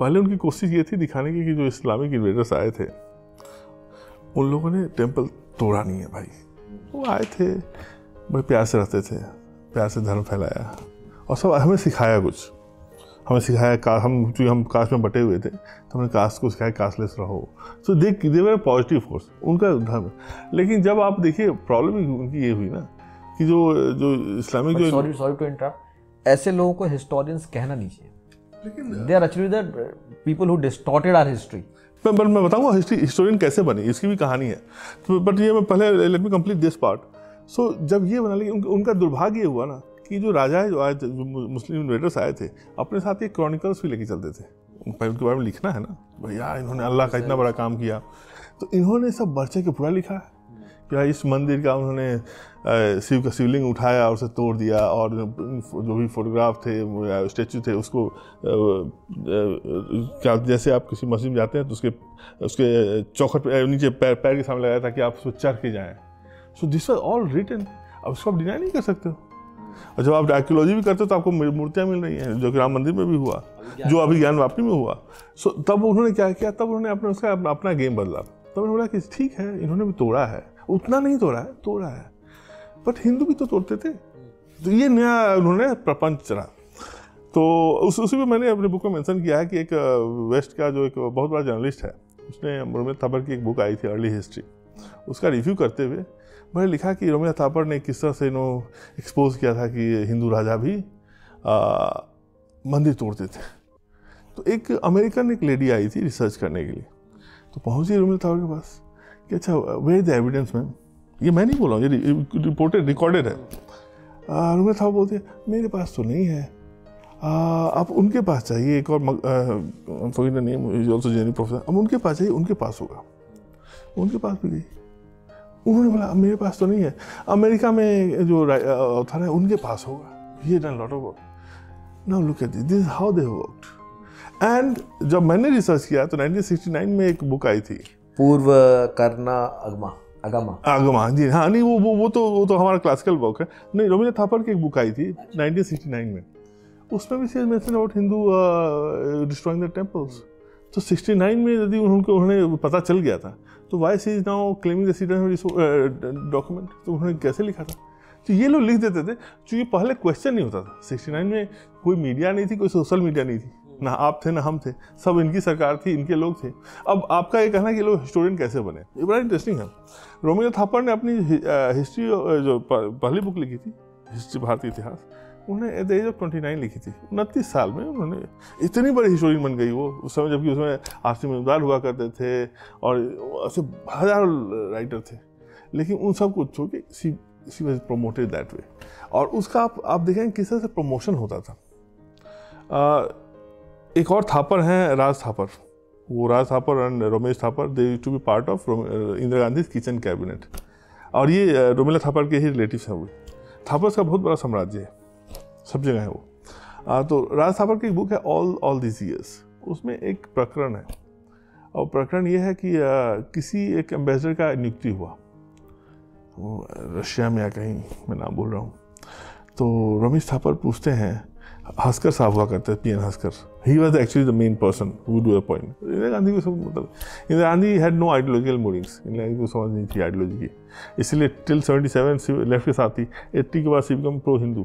पहले उनकी कोशिश ये थी दिखाने की कि जो इस्लामिक इन्वेडर्स आए थे उन लोगों ने टेम्पल तोड़ा नहीं है भाई, वो आए थे बड़े प्यार से रहते थे, प्यार से धर्म फैलाया और सब हमें सिखाया कुछ, हमें सिखाया हम कास्ट में बटे हुए थे तो हमने कास्ट को सिखाया कास्टलेस रहो, सो दे वर पॉजिटिव फोर्स उनका धर्म। लेकिन जब आप देखिए प्रॉब्लम उनकी ये हुई ना कि जो जो इस्लामिक जो सॉरी टू इंटरप्ट, ऐसे लोगों को हिस्टोरियंस कहना नहीं चाहिए, लेकिन they are actually the people who distorted our history. But मैं बताऊंगा हिस्टोरियन कैसे बने, इसकी भी कहानी है, तो बट ये मैं पहले let me complete this part. So जब ये बना लेकिन उनका दुर्भाग्य हुआ ना कि जो राजा है जो आए मुस्लिम इन्वेडर्स आए थे अपने साथ ये क्रॉनिकल्स भी लेके चलते थे, उनके बारे में लिखना है ना भैया इन्होंने अल्लाह का इतना बड़ा काम किया, तो इन्होंने सब बढ़चे के पूरा लिखा है क्या इस मंदिर का उन्होंने शिव का शिवलिंग उठाया और उसे तोड़ दिया और जो भी फोटोग्राफ थे स्टैचू थे उसको क्या जैसे आप किसी मस्जिद में जाते हैं तो उसके उसके चौखट पे नीचे पैर के सामने लगाया ताकि आप उसको चढ़ के जाएँ। So this was all written, अब उसको आप डिनाई नहीं कर सकते हो। और जब आप आर्कियोलॉजी भी करते हो तो आपको मूर्तियाँ मिल रही हैं जो कि राम मंदिर में भी हुआ, जो अभी ज्ञान वापी में हुआ। सो तब उन्होंने क्या किया, तब उन्होंने अपने उसका अपना गेम बदला, तब उन्होंने बोला कि ठीक है इन्होंने भी तोड़ा है, उतना नहीं तोड़ा है बट हिंदू भी तो तोड़ते थे, तो ये नया उन्होंने प्रपंच चला। तो उसी पर मैंने अपनी बुक में मेंशन किया है कि एक वेस्ट का जो एक बहुत बड़ा जर्नलिस्ट है उसने रोमिला थापर की एक बुक आई थी अर्ली हिस्ट्री, उसका रिव्यू करते हुए मैंने लिखा कि रोमिला थापर ने किस तरह से इन्होंने एक्सपोज किया था कि हिंदू राजा भी मंदिर तोड़ते थे। तो एक अमेरिकन एक लेडी आई थी रिसर्च करने के लिए, तो पहुँची रोमिला थापर के पास कि अच्छा वेयर द एविडेंस मैम, ये मैं नहीं बोला हूँ ये रिपोर्टेड रिकॉर्डेड है। रोमिला थापर बोलते हैं मेरे पास तो नहीं है, आप उनके पास चाहिए, एक और नेम प्रोफेसर, अब उनके पास चाहिए, उनके पास होगा। उनके पास भी गई, उन्होंने बोला मेरे पास तो नहीं है, अमेरिका में जो अवथान है उनके पास होगा। ये done lot of work, now look at this how they worked. And जब मैंने रिसर्च किया तो 1969 में एक बुक आई थी पूर्व करना आगमा जी हाँ नहीं वो तो हमारा क्लासिकल बुक है, नहीं रोमिला थापर की एक बुक आई थी 1969 में, उसमें भी mention about Hindu destroying the temples. तो 69 में यदि उन्हें पता चल गया था तो Y C is now claiming the Sitaram document, तो उन्होंने कैसे लिखा था। तो ये लोग लिख देते थे क्योंकि पहले क्वेश्चन नहीं होता था। 69 में कोई मीडिया नहीं थी, कोई सोशल मीडिया नहीं थी, ना आप थे ना हम थे, सब इनकी सरकार थी, इनके लोग थे। अब आपका ये कहना कि लोग हिस्टोरियन कैसे बने, ये बड़ा इंटरेस्टिंग है। रोमिला थापर ने अपनी हिस्ट्री जो पहली बुक लिखी थी हिस्ट्री भारतीय इतिहास, उन्होंने एट द एज ऑफ 29 लिखी थी, 29 साल में उन्होंने इतनी बड़ी हिस्टोरियन बन गई। वो उस समय जबकि उसमें आसिम इमदाद हुआ करते थे और ऐसे हजारों राइटर थे, लेकिन उन सबको छोड़ के she was promoted that way. और उसका आप देखेंगे किस तरह से प्रमोशन होता था। एक और थापर हैं राज थापर, वो Raj Thapar and Romesh Thapar they used to be part of Indira Gandhi kitchen cabinet, और ये रोमिला थापर के ही रिलेटिव्स हैं। वो थापर्स का बहुत बड़ा साम्राज्य है, सब जगह है वो। तो राज थापर की एक बुक है ऑल दिस ईयर्स, उसमें एक प्रकरण है और प्रकरण ये है कि किसी एक एम्बेसडर का नियुक्ति हुआ वो रशिया में या कहीं, मैं नाम बोल रहा हूँ। तो रमेश थापर पूछते हैं, हस्कर साहब हुआ करते हैं PN हस्कर, he was actually the main person who do appoint. Indira Gandhi को सब मतलब Indira Gandhi had no ideological moorings, Indira Gandhi को समझ नहीं थी आइडियोलॉजी की, इसलिए टिल 77 लेफ्ट के साथ ही 80 के बाद शी बिकम प्रो हिंदू,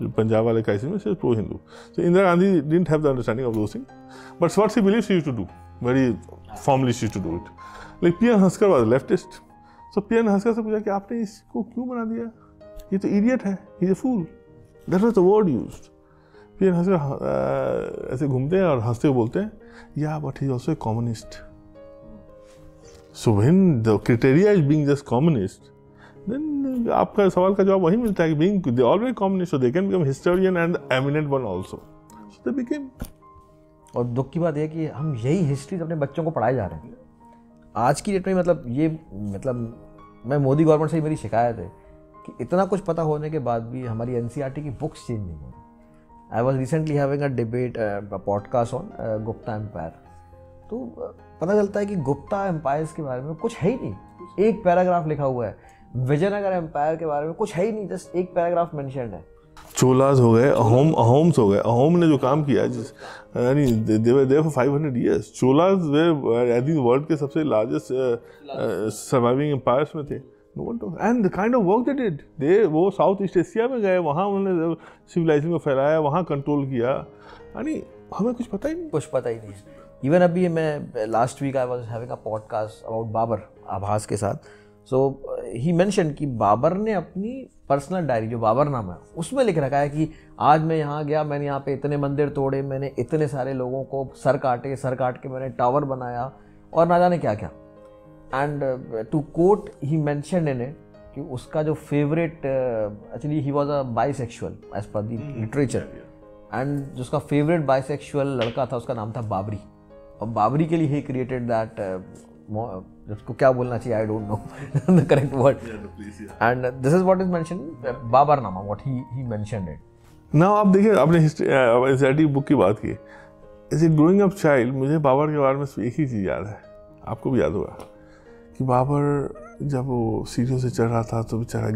जो पंजाब वाले क्राइसिस में सिर्फ प्रो हिंदू। तो Indira Gandhi didn't have the understanding of those thing but what she believe she used to do very formally she used to do it. Like PN हस्कर वाज लेफ्टिस्ट, सो PN हस्कर से पूछा कि आपने इसको क्यों बना दिया, ये तो इडियट है, he is a fool, that was the word used. PN हस्कर ऐसे घूमते हैं और हंसते हुए बोलते हैं या but he is also a communist, so when the criteria is being just communist then आपका सवाल का जवाब वही मिलता है कि being they already communist so they can become historian and eminent one also, so they became. और दुख की बात यह कि हम यही हिस्ट्री अपने बच्चों को पढ़ाए जा रहे हैं आज की डेट में। मतलब मैं मोदी गवर्नमेंट से ही मेरी शिकायत है कि इतना कुछ पता होने के बाद भी हमारी NCERT की बुक्स चेंज नहीं हो रही। I was recently having a debate, a podcast on Gupta empire, तो पता चलता है कि गुप्ता एम्पायर्स के बारे में कुछ है ही नहीं, एक पैराग्राफ लिखा हुआ है। विजयनगर एम्पायर के बारे में कुछ है ही नहीं, जस्ट एक पैराग्राफ मेंशन है। चोलाज हो गए, अहोम्स हो गए। अहोम ने जो काम किया, यानी they were they were 500 years। चोलाज way I think world के सबसे लार्जेस्ट सर्वाइविंग एम्पायर्स में थे। No one talks. And the kind of work they did, they वो साउथ ईस्ट एशिया में गए, वहाँ उन्होंने सिविलाइजेशन को फैलाया, वहाँ कंट्रोल किया, यानी हमें कुछ पता ही नहीं, कुछ पता ही नहीं। इवन अभी मैं last week I was having a podcast about Babar Abhas के साथ, सो ही मेंशन कि बाबर ने अपनी पर्सनल डायरी जो बाबर नाम है उसमें लिख रखा है कि आज मैं यहाँ गया, मैंने यहाँ पे इतने मंदिर तोड़े, मैंने इतने सारे लोगों को सर काट के मैंने टावर बनाया और ना जाने क्या क्या। And to quote he mention in it कि उसका जो favourite, actually he was a bisexual as per the literature, and जो उसका फेवरेट बाईसेक्सुअल लड़का था उसका नाम था बाबरी, और बाबरी के लिए ही क्रिएटेड दैट, उसको क्या बोलना चाहिए, I don't know the correct word, and this is what is mentioned Baburnama, what he mentioned it. Now आप देखिए, आपने हिस्ट्री बुक की बात की, as a growing up child मुझे बाबर के बारे में एक ही चीज़ याद है, आपको भी याद होगा कि बाबर जब वो सीढ़ियों से चढ़ रहा था तो बेचारा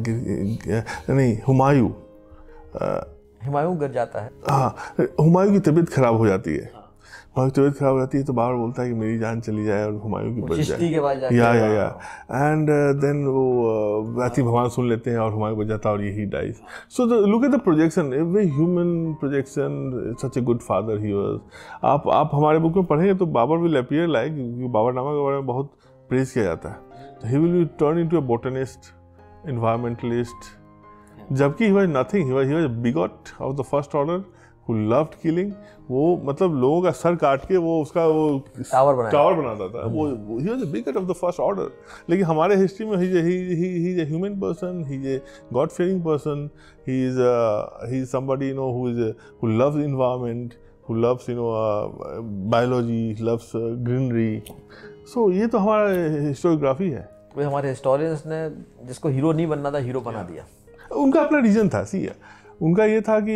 हुमायूं गिर जाता है। हाँ, हुमायूं की तबीयत खराब हो जाती है। तबीयत खराब हो जाती है तो बाबर बोलता है कि मेरी जान चली जाए और हुमायूं की बच जाए। या एंड देन वो आती भगवान सुन लेते हैं और हुमायूं बच जाता है और यही dies. So look at the projection, every human projection, such a good father he was. आप हमारे बुक में पढ़ेंगे तो Babar will appear like, Baburnama के बारे में बहुत प्रेज किया जाता है, he will be turn into a botanist, environmentalist, जबकि he was nothing, he was a bigot of the first order who loved killing, वो मतलब लोगों का सर काट के वो उसका वो टावर बनाता था, वो he was a bigot of the first order। लेकिन हमारे हिस्ट्री में he is a human person, he is a God fearing person, he is somebody you know who loves environment, who loves you know biology, loves greenery। so ये तो हमारा historiography है, हमारे historians ने जिसको हीरो नहीं बनना था हीरो बना दिया। उनका अपना रीजन था, सी उनका ये था कि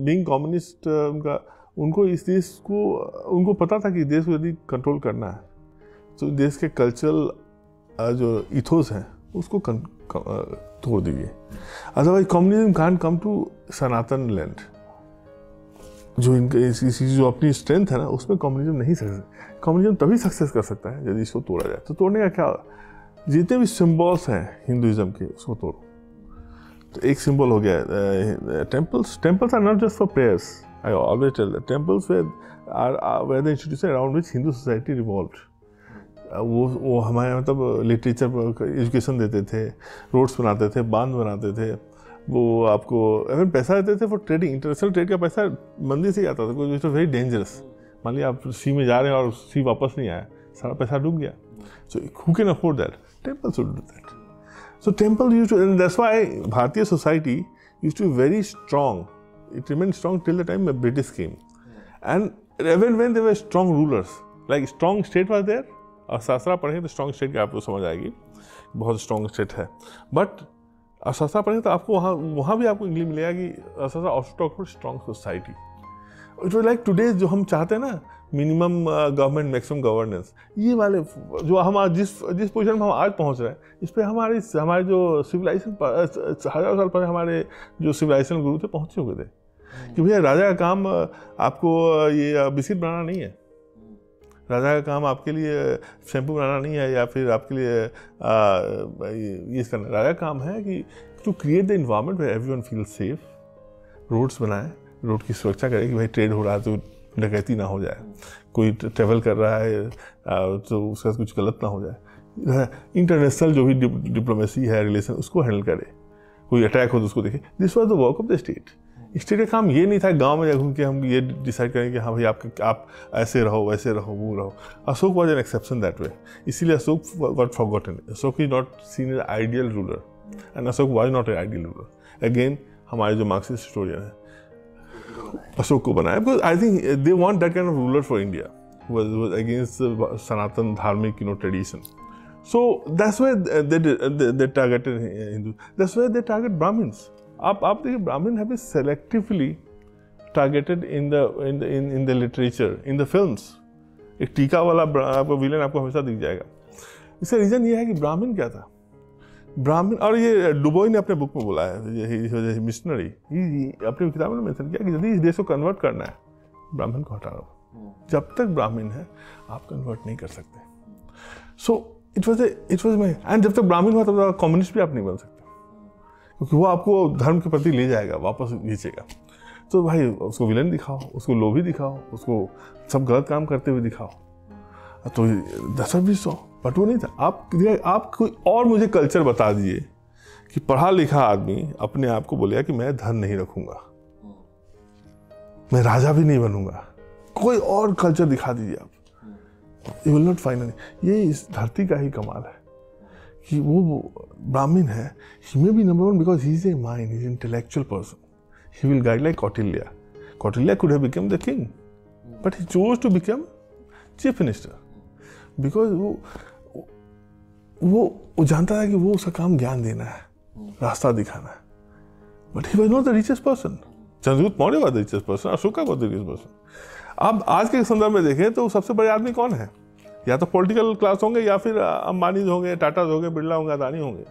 बीइंग कम्युनिस्ट, उनको इस देश को, उनको पता था कि देश को यदि कंट्रोल करना है तो देश के कल्चरल जो इथोस हैं उसको तोड़ दीजिए, otherwise communism can't come to Sanatan land. जो इनका इसी जो अपनी स्ट्रेंथ है ना उसमें कम्युनिज्म नहीं सक्सेस, कम्युनिज्म तभी सक्सेस कर सकता है यदि इसको तोड़ा जाए। तो तोड़ने का क्या, जितने भी सिम्बॉल्स हैं हिंदुइज्म के उसको तोड़ो। तो एक सिंबल हो गया temples. Temples are not just for prayers, I always tell that. Temples were the institution around which Hindu society revolved. वो हमारे मतलब लिटरेचर पर एजुकेशन देते थे, रोड्स बनाते थे, बांध बनाते थे, वो आपको इवन पैसा देते थे फॉर ट्रेडिंग, इंटरनेशनल ट्रेड का पैसा मंदिर से ही आता था, विच वॉज वेरी डेंजरस। मान लीजिए आप सी में जा रहे हैं और सी वापस नहीं आया, सारा पैसा डूब गया। So who can afford that? Temples should do that. So temple used to, and that's why Bharatiya society used to be very strong. It remained strong till the time the British came, and even when there were strong rulers, like strong state was there. अर्थशास्त्र पढ़ेंगे तो strong state की आपको समझ आएगी, बहुत strong state है। But अर्थशास्त्र पढ़ेंगे तो आपको वहाँ भी आपको इंग्लिश मिलेगा कि अर्थशास्त्र also talked about strong society. It was like today जो हम चाहते हैं ना, मिनिमम गवर्नमेंट मैक्सिमम गवर्नेंस, ये वाले जो हम आज जिस पोजीशन में हम आज पहुंच रहे हैं, इस पर हमारे जो सिविलाइजेशन हज़ारों साल पहले हमारे जो सिविलाइजेशन गुरु थे पहुंचे हुए थे कि भैया राजा का काम आपको ये बिस्किट बनाना नहीं है, राजा का काम आपके लिए शैम्पू बनाना नहीं है, या फिर आपके लिए ये करना। राजा का काम है कि to create the environment where everyone feel safe, roads बनाए, रोड की सुरक्षा करें कि भाई ट्रेड हो रहा है तो डकैती ना हो जाए, कोई ट्रेवल कर रहा है तो उसका कुछ गलत ना हो जाए, इंटरनेशनल जो भी डिप्लोमेसी है रिलेशन उसको हैंडल करे, कोई अटैक हो तो उसको देखे। This was the work of the state. State का काम ये नहीं था गांव में घूम के हम ये डिसाइड करें कि हाँ भाई आप ऐसे रहो वैसे रहो वो रहो। Ashok was an exception that way, इसीलिए Ashok got forgotten. Ashok is not seen as ideal ruler, and Ashok was not an ideal ruler. Again हमारे जो मार्क्सिस्ट हिस्टोरियन है अशोक को बनाया, because I think they want that kind of ruler for India, was against Sanatan धार्मिक you know tradition. So that's why they targeted Hindu, that's why they target Brahmins. आप देखिए Brahmin have been selectively targeted in the literature, in the films. एक टीका वाला आपको villain आपको हमेशा दिख जाएगा। इसका रीज़न ये है कि ब्राह्मण क्या था, ब्राह्मण, और ये डुबोई ने अपने बुक में बोला है, इस वजह से मिशनरी अपनी किताब में मेंशन किया कि यदि इस देश को कन्वर्ट करना है, ब्राह्मण को हटा दो, जब तक ब्राह्मण है आप कन्वर्ट नहीं कर सकते। So it was my, and जब तक ब्राह्मण हुआ तब तक कम्युनिस्ट भी आप नहीं बन सकते, क्योंकि वो आपको धर्म के प्रति ले जाएगा, वापस खींचेगा। तो भाई उसको विलेन दिखाओ, उसको लोभी दिखाओ, उसको सब गलत काम करते हुए दिखाओ, तो 10-20 बट वो नहीं था। आप कोई और मुझे कल्चर बता दीजिए कि पढ़ा लिखा आदमी अपने आप को बोलेगा कि मैं धन नहीं रखूंगा, मैं राजा भी नहीं बनूंगा, कोई और कल्चर दिखा दीजिए आप, यू विल नॉट फाइंड। ये इस धरती का ही कमाल है कि वो ब्राह्मण है, he may be number one because he is a mind, he is intellectual person, he will guide like Kautilya. Kautilya could have become the king but he chose to become chief minister, because वो जानता है कि वो उसका काम ज्ञान देना है, रास्ता दिखाना है, but he was not the richest person. Chandragupta Maurya was the richest person, Ashok was the richest person. आप आज के संदर्भ में देखें तो सबसे बड़े आदमी कौन है, या तो पॉलिटिकल क्लास होंगे या फिर अंबानी होंगे, टाटा होंगे, बिरला होंगे, अदानी होंगे।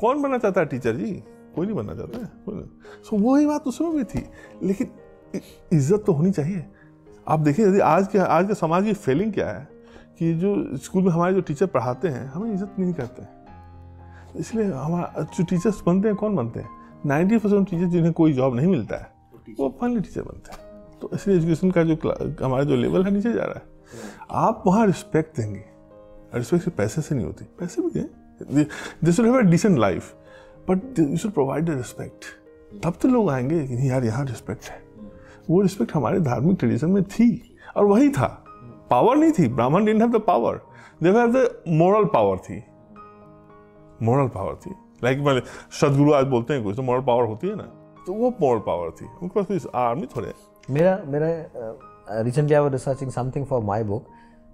कौन बनना चाहता है टीचर जी? कोई नहीं बनना चाहता है। सो वही बात उसमें भी थी, लेकिन इज्जत तो होनी चाहिए। आप देखिए यदि आज के समाज की फेलिंग क्या है कि जो स्कूल में हमारे जो टीचर पढ़ाते हैं हमें इज्जत नहीं करते हैं, इसलिए हमारा जो टीचर्स बनते हैं कौन बनते हैं? 90% टीचर जिन्हें कोई जॉब नहीं मिलता है वो फाइनली टीचर बनते हैं। तो इसलिए एजुकेशन का जो हमारा जो लेवल है नीचे जा रहा है। आप वहाँ रिस्पेक्ट देंगे, रिस्पेक्ट से पैसे से नहीं होती, पैसे भी दें, they should have a decent life but you should provide the respect, तब तो लोग आएंगे कि यार यहाँ रिस्पेक्ट है। वो रिस्पेक्ट हमारे धार्मिक ट्रेडिशन में थी और वही था, पावर नहीं थी। ब्राह्मण didn't have the power, they have the moral power थी, मोरल पावर थी। लाइक मैंने सदगुरु आज बोलते हैं कुछ तो मोरल पावर होती है ना, तो वो मोरल पावर थी उनके पास, आर्मी थोड़े। मेरा recently I was researching something for my book,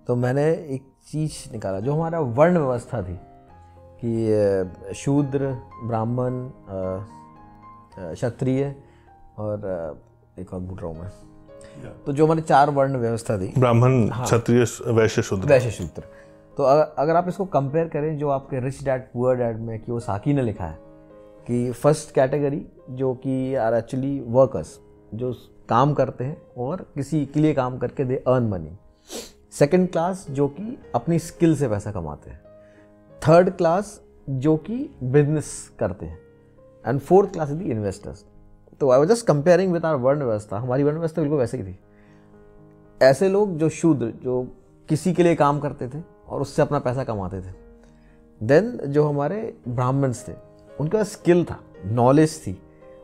तो मैंने एक चीज़ निकाला जो हमारा वर्ण व्यवस्था थी कि शूद्र, ब्राह्मण, क्षत्रिय और एक और बोल रहा हूँ मैं, तो जो हमारे 4 वर्ण व्यवस्था थी, ब्राह्मण, क्षत्रिय, वैश्य, शूद्र। तो अगर आप इसको कंपेयर करें जो आपके रिच डैड पुअर डैड में कियोसाकी ने लिखा है कि फर्स्ट कैटेगरी जो कि आर एक्चुअली वर्कर्स, जो काम करते हैं और किसी के लिए काम करके they earn money. Second class जो कि अपनी स्किल से पैसा कमाते हैं। थर्ड क्लास जो कि बिजनेस करते हैं। And fourth class is the investors. तो I was just comparing with our varna vyavastha, हमारी वर्ण व्यवस्था बिल्कुल वैसे ही थी। ऐसे लोग जो शूद्र, जो किसी के लिए काम करते थे और उससे अपना पैसा कमाते थे। देन जो हमारे ब्राह्मण्स थे उनका स्किल था, नॉलेज थी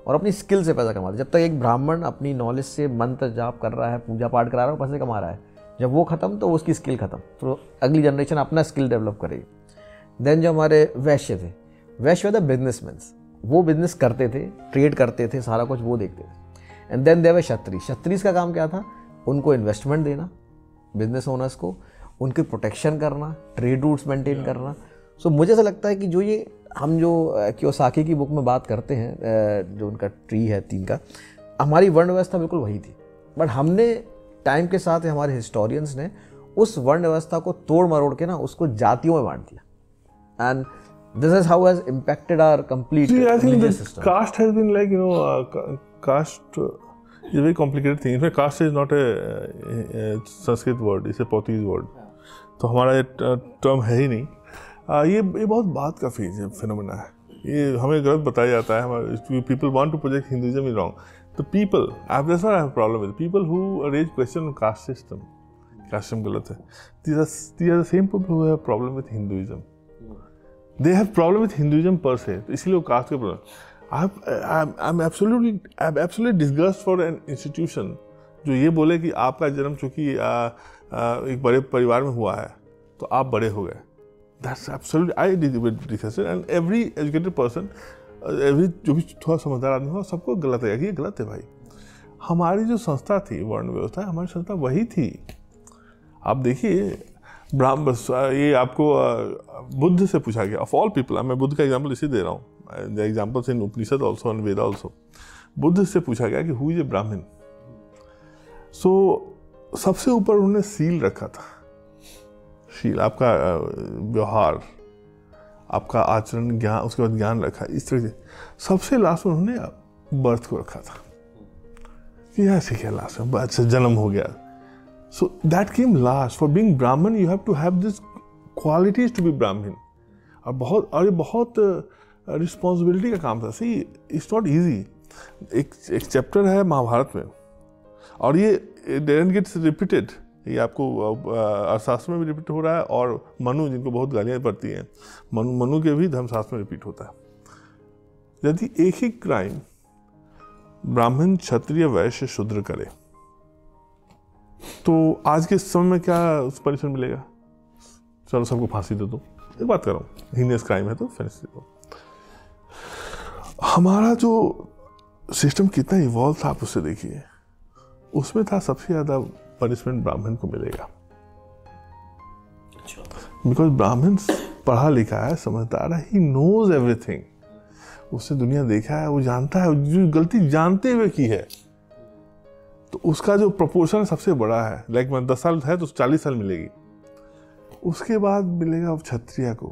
और अपनी स्किल से पैसा कमाते। जब तक एक ब्राह्मण अपनी नॉलेज से मंत्र जाप कर रहा है, पूजा पाठ करा रहा है, पैसे कमा रहा है, जब वो खत्म तो उसकी स्किल खत्म, तो अगली जनरेशन अपना स्किल डेवलप करेगी। देन जो हमारे वैश्य थे, वैश्य थे बिजनेसमैन, वो बिजनेस करते थे, ट्रेड करते थे, सारा कुछ वो देखते थे। एंड देन दे वर क्षत्रिय, क्षत्रिय का काम क्या था? उनको इन्वेस्टमेंट देना, बिजनेस ओनर्स को उनकी प्रोटेक्शन करना, ट्रेड रूट्स मेंटेन करना। सो मुझे ऐसा लगता है कि जो ये हम जो कियोसाकी की बुक में बात करते हैं, जो उनका ट्री है 3 का, हमारी वर्ण व्यवस्था बिल्कुल वही थी, बट हमने टाइम के साथ हमारे हिस्टोरियंस ने उस वर्ण व्यवस्था को तोड़ मरोड़ के ना उसको जातियों में बांट दिया। And this is how has impacted our complete religious system. Caste has been like you know, caste is very complicated thing. In fact caste is not a Sanskrit word, it's a Portuguese word, तो हमारा ये term है ही नहीं। ये बहुत बात का phenomena है, ये हमें गलत बताया जाता है। हमारे people want to project Hinduism is wrong, तो people I that's what I have problem with people who raise question on caste system, caste system गलत है। These are the same people who have problem with Hinduism, they have problem with Hinduism per se, इसलिए वो caste के problem. I am absolutely disgust for an institution जो ये बोले कि आपका जन्म चूंकि एक बड़े परिवार में हुआ है तो आप बड़े हो गए। That's absolutely, I did with discussion and every educated person, every जो भी थोड़ा समझदार आदमी हो सबको गलत है कि ये गलत है। भाई हमारी जो संस्था थी वर्ण व्यवस्था, हमारी संस्था वही थी। आप देखिए ब्राह्मण, ये आपको बुद्ध से पूछा गया ऑफ ऑल पीपल, मैं बुद्ध का एग्जाम्पल इसी दे रहा हूँ, the examples in Upanishad also and Veda also. Buddha से पूछा गया कि हु इज ए ब्राह्मण, सो सबसे ऊपर उन्होंने सील रखा था, शील आपका व्यवहार, आपका आचरण, ज्ञान, उसके बाद ज्ञान रखा, इस तरह से। सबसे लास्ट में उन्होंने बर्थ को रखा था कि यह सीखे लास्ट में, अच्छा जन्म हो गया। So that came last. For being Brahmin you have to have this qualities to be Brahmin. और बहुत रिस्पॉन्सिबिलिटी का काम था। See it's not easy. एक चैप्टर है महाभारत में और ये डेंट गेट्स रिपीटेड, ये आपको अर्थशास्त्र में भी रिपीट हो रहा है, और मनु जिनको बहुत गालियाँ पड़ती हैं, मनु के भी धर्मशास्त्र में रिपीट होता है। यदि एक ही क्राइम ब्राह्मण, क्षत्रिय, वैश्य, शूद्र करे तो आज के समय में क्या उस पनिशमेंट मिलेगा? चलो सबको फांसी दे दो। एक बात कर रहा हूँ, हीनियस क्राइम है तो फांसी दे दो। हमारा जो सिस्टम कितना इवॉल्व था आप उससे देखिए। उसमें था सबसे ज़्यादा पनिशमेंट ब्राह्मण को मिलेगा, बिकॉज ब्राह्मण पढ़ा लिखा है, समझदार है, ही नोज एवरीथिंग। उसने दुनिया देखा है, वो जानता है, जो गलती जानते हुए की है तो उसका जो प्रपोर्शन सबसे बड़ा है। लाइक 10 साल है तो 40 साल मिलेगी। उसके बाद मिलेगा क्षत्रिय को,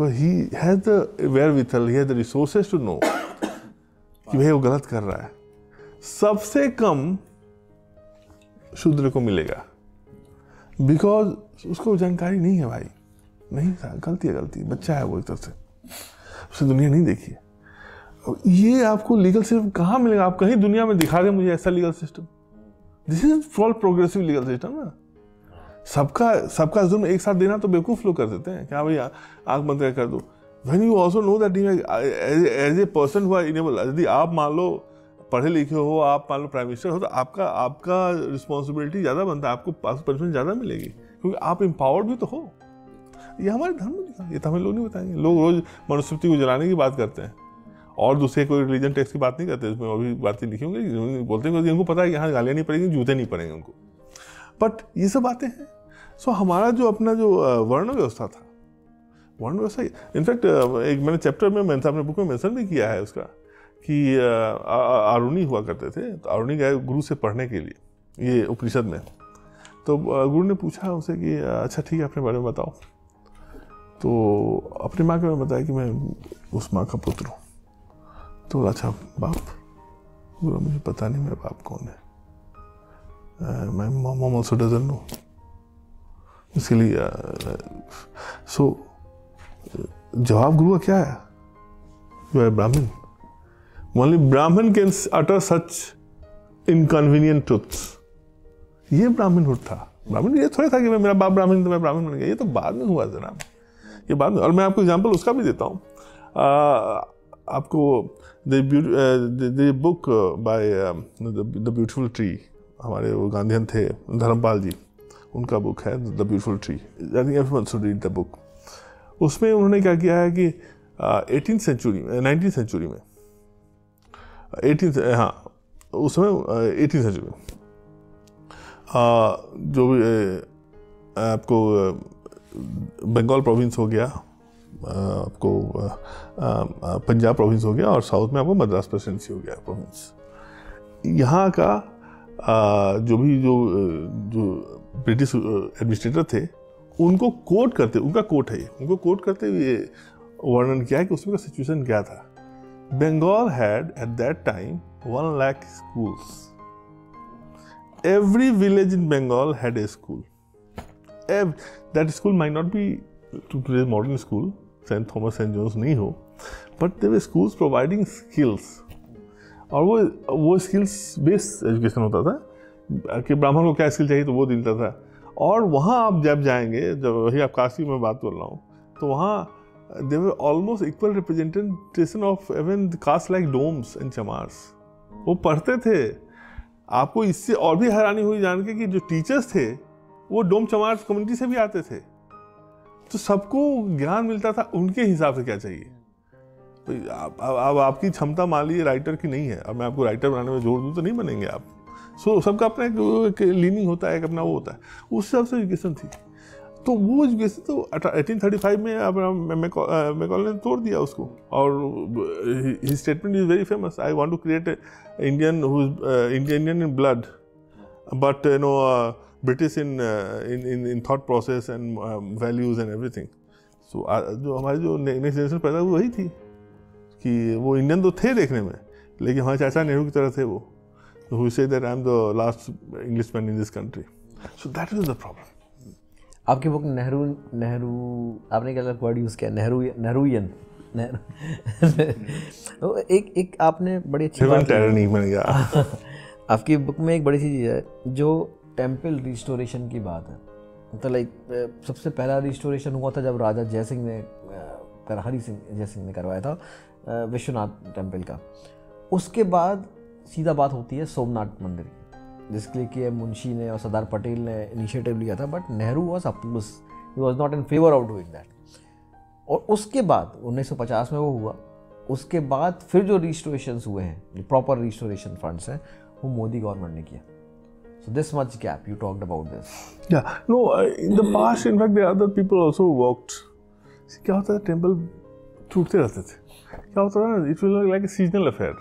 he has the wherewithal, he has the resources to know कि भाई वो गलत कर रहा है। सबसे कम शूद्र को मिलेगा, बिकॉज उसको जानकारी नहीं है। भाई नहीं था, गलती बच्चा है, वो एक तरह से उसने दुनिया नहीं देखी है। ये आपको लीगल सिस्टम कहाँ मिलेगा? आप कहीं दुनिया में दिखा दें मुझे ऐसा legal system. This is fall progressive legal system ना। सबका जुर्म एक साथ देना तो बेवकूफ लोग कर देते हैं। क्या भैया आँख बंद कर दो। When you also know that as a person हुआ इनेबल, यदि आप मान लो पढ़े लिखे हो, आप मान लो प्राइम मिनिस्टर हो, तो आपका रिस्पॉन्सिबिलिटी ज़्यादा बनता है, आपको पनिशमेंट ज़्यादा मिलेगी क्योंकि आप एम्पावर्ड भी तो हो। ये हमारे धर्म में लिखा, ये तो हमें लोग नहीं बताएंगे। लोग रोज़ मनुस्मृति को जलाने की बात करते हैं और दूसरे कोई रिलीजन टेक्स्ट की बात नहीं करते। इसमें और भी बातें लिखी होंगी, बोलते हैं उनको पता है यहाँ गालियाँ नहीं पड़ेंगी, जूते नहीं पड़ेंगे उनको, बट ये सब बातें हैं। सो हमारा जो अपना जो वर्ण व्यवस्था था, वर्ण व्यवस्था, इनफैक्ट एक मैंने चैप्टर में अपने बुक में मेंशन भी किया है उसका कि अरुणी हुआ करते थे। तो अरुणी गए गुरु से पढ़ने के लिए, ये उपनिषद में। तो गुरु ने पूछा उनसे कि अच्छा ठीक है अपने बारे में बताओ। तो अपनी माँ के बारे में बताया कि मैं उस माँ का पुत्र हूँ। तो अच्छा बाप? बोला मुझे पता नहीं मेरा बाप कौन है, मैं मोम ऑल्सो डजन नो। इसके लिए सो जवाब गुरु का क्या है? You are Brahmin, only Brahmin can utter such inconvenient truths. ये ब्राह्मणहुड था। ब्राह्मण ये थोड़ा था कि मेरा बाप ब्राह्मण तो मैं ब्राह्मण बन गया, ये तो बाद में हुआ जनाब, ये बाद में। और मैं आपको एग्जाम्पल उसका भी देता हूँ। आपको the book by द ब्यूटीफुल ट्री, हमारे वो गांधीयन थे धर्मपाल जी, उनका बुक है द ब्यूटीफुल ट्री। I think everyone should read the book. उसमें उन्होंने क्या किया है कि 18th सेंचुरी में जो भी आपको बंगाल प्रोविंस हो गया, आपको पंजाब प्रोविंस हो गया, और साउथ में आपको मद्रास प्रेसिडेंसी हो गया प्रोविंस। यहाँ का जो ब्रिटिश एडमिनिस्ट्रेटर थे उनको कोट करते, उनका कोट है ये, उनको कोट करते हुए वर्णन किया है कि उसमें का सिचुएशन क्या था। Bengal had at that time 100,000 schools. Every village in Bengal had a school. That school might not be today's modern school, St. Thomas St. John's नहीं हो, but there were schools providing skills. और वो skills based education होता था कि ब्राह्मण को क्या स्किल चाहिए तो वो दिलता था। और वहाँ आप जब जाएंगे, जब वही आप काशी में बात बोल रहा हूँ, तो वहाँ they were almost equal representation of even the caste like doms and chamars. वो पढ़ते थे। आपको इससे और भी हैरानी हुई जान के कि जो टीचर्स थे वो डोम चमार्स कम्युनिटी से भी आते थे। तो सबको ज्ञान मिलता था उनके हिसाब से क्या चाहिए। तो अब आपकी क्षमता मान लीजिए राइटर की नहीं है, अब मैं आपको राइटर बनाने में जोर दूँ तो नहीं बनेंगे आप। सो सबका अपना एक लीनिंग होता है, एक अपना वो होता है, उस हिसाब से एजुकेशन थी। तो वो एजुकेशन तो 1835 में अब मैकॉले ने तोड़ दिया उसको। और his statement is very famous, I want to create Indian in blood but you know British in thought process and values and everything. तो जो हमारी जो नेक्स्ट जनरेशन पैदा हुई वही थी कि वो इंडियन तो थे देखने में, लेकिन हमारे चाचा नेहरू की तरह थे वो, who say that I'm the last Englishman in this country. So that was the problem. आपकी बुक नेहरू आपने क्या वर्ड यूज़ किया, नेहरूयन, तो एक आपने बड़ी अच्छी बात नहीं बन गया आपकी बुक में एक बड़ी सी चीज़ है जो टेम्पल रिस्टोरेशन की बात है, मतलब लाइक सबसे पहला रिस्टोरेशन हुआ था जब राजा जयसिंह ने हरि सिंह जयसिंह ने करवाया था विश्वनाथ टेम्पल का। उसके बाद सीधा बात होती है सोमनाथ मंदिर की, जिसके लिए कि मुंशी ने और सरदार पटेल ने इनिशिएटिव लिया था, but Nehru was oppose, he was not in favour of doing that. और उसके बाद 1950 में वो हुआ, उसके बाद फिर जो रिस्टोरेशंस हुए हैं, प्रॉपर रिस्टोरेशन फंड्स हैं, वो मोदी गवर्नमेंट ने किया। So this much gap you talked about this. Yeah, no, in the past in fact the other people also walked. क्या होता था, टेम्पल टूटते रहते थे, क्या होता था ना, it was like a seasonal affair.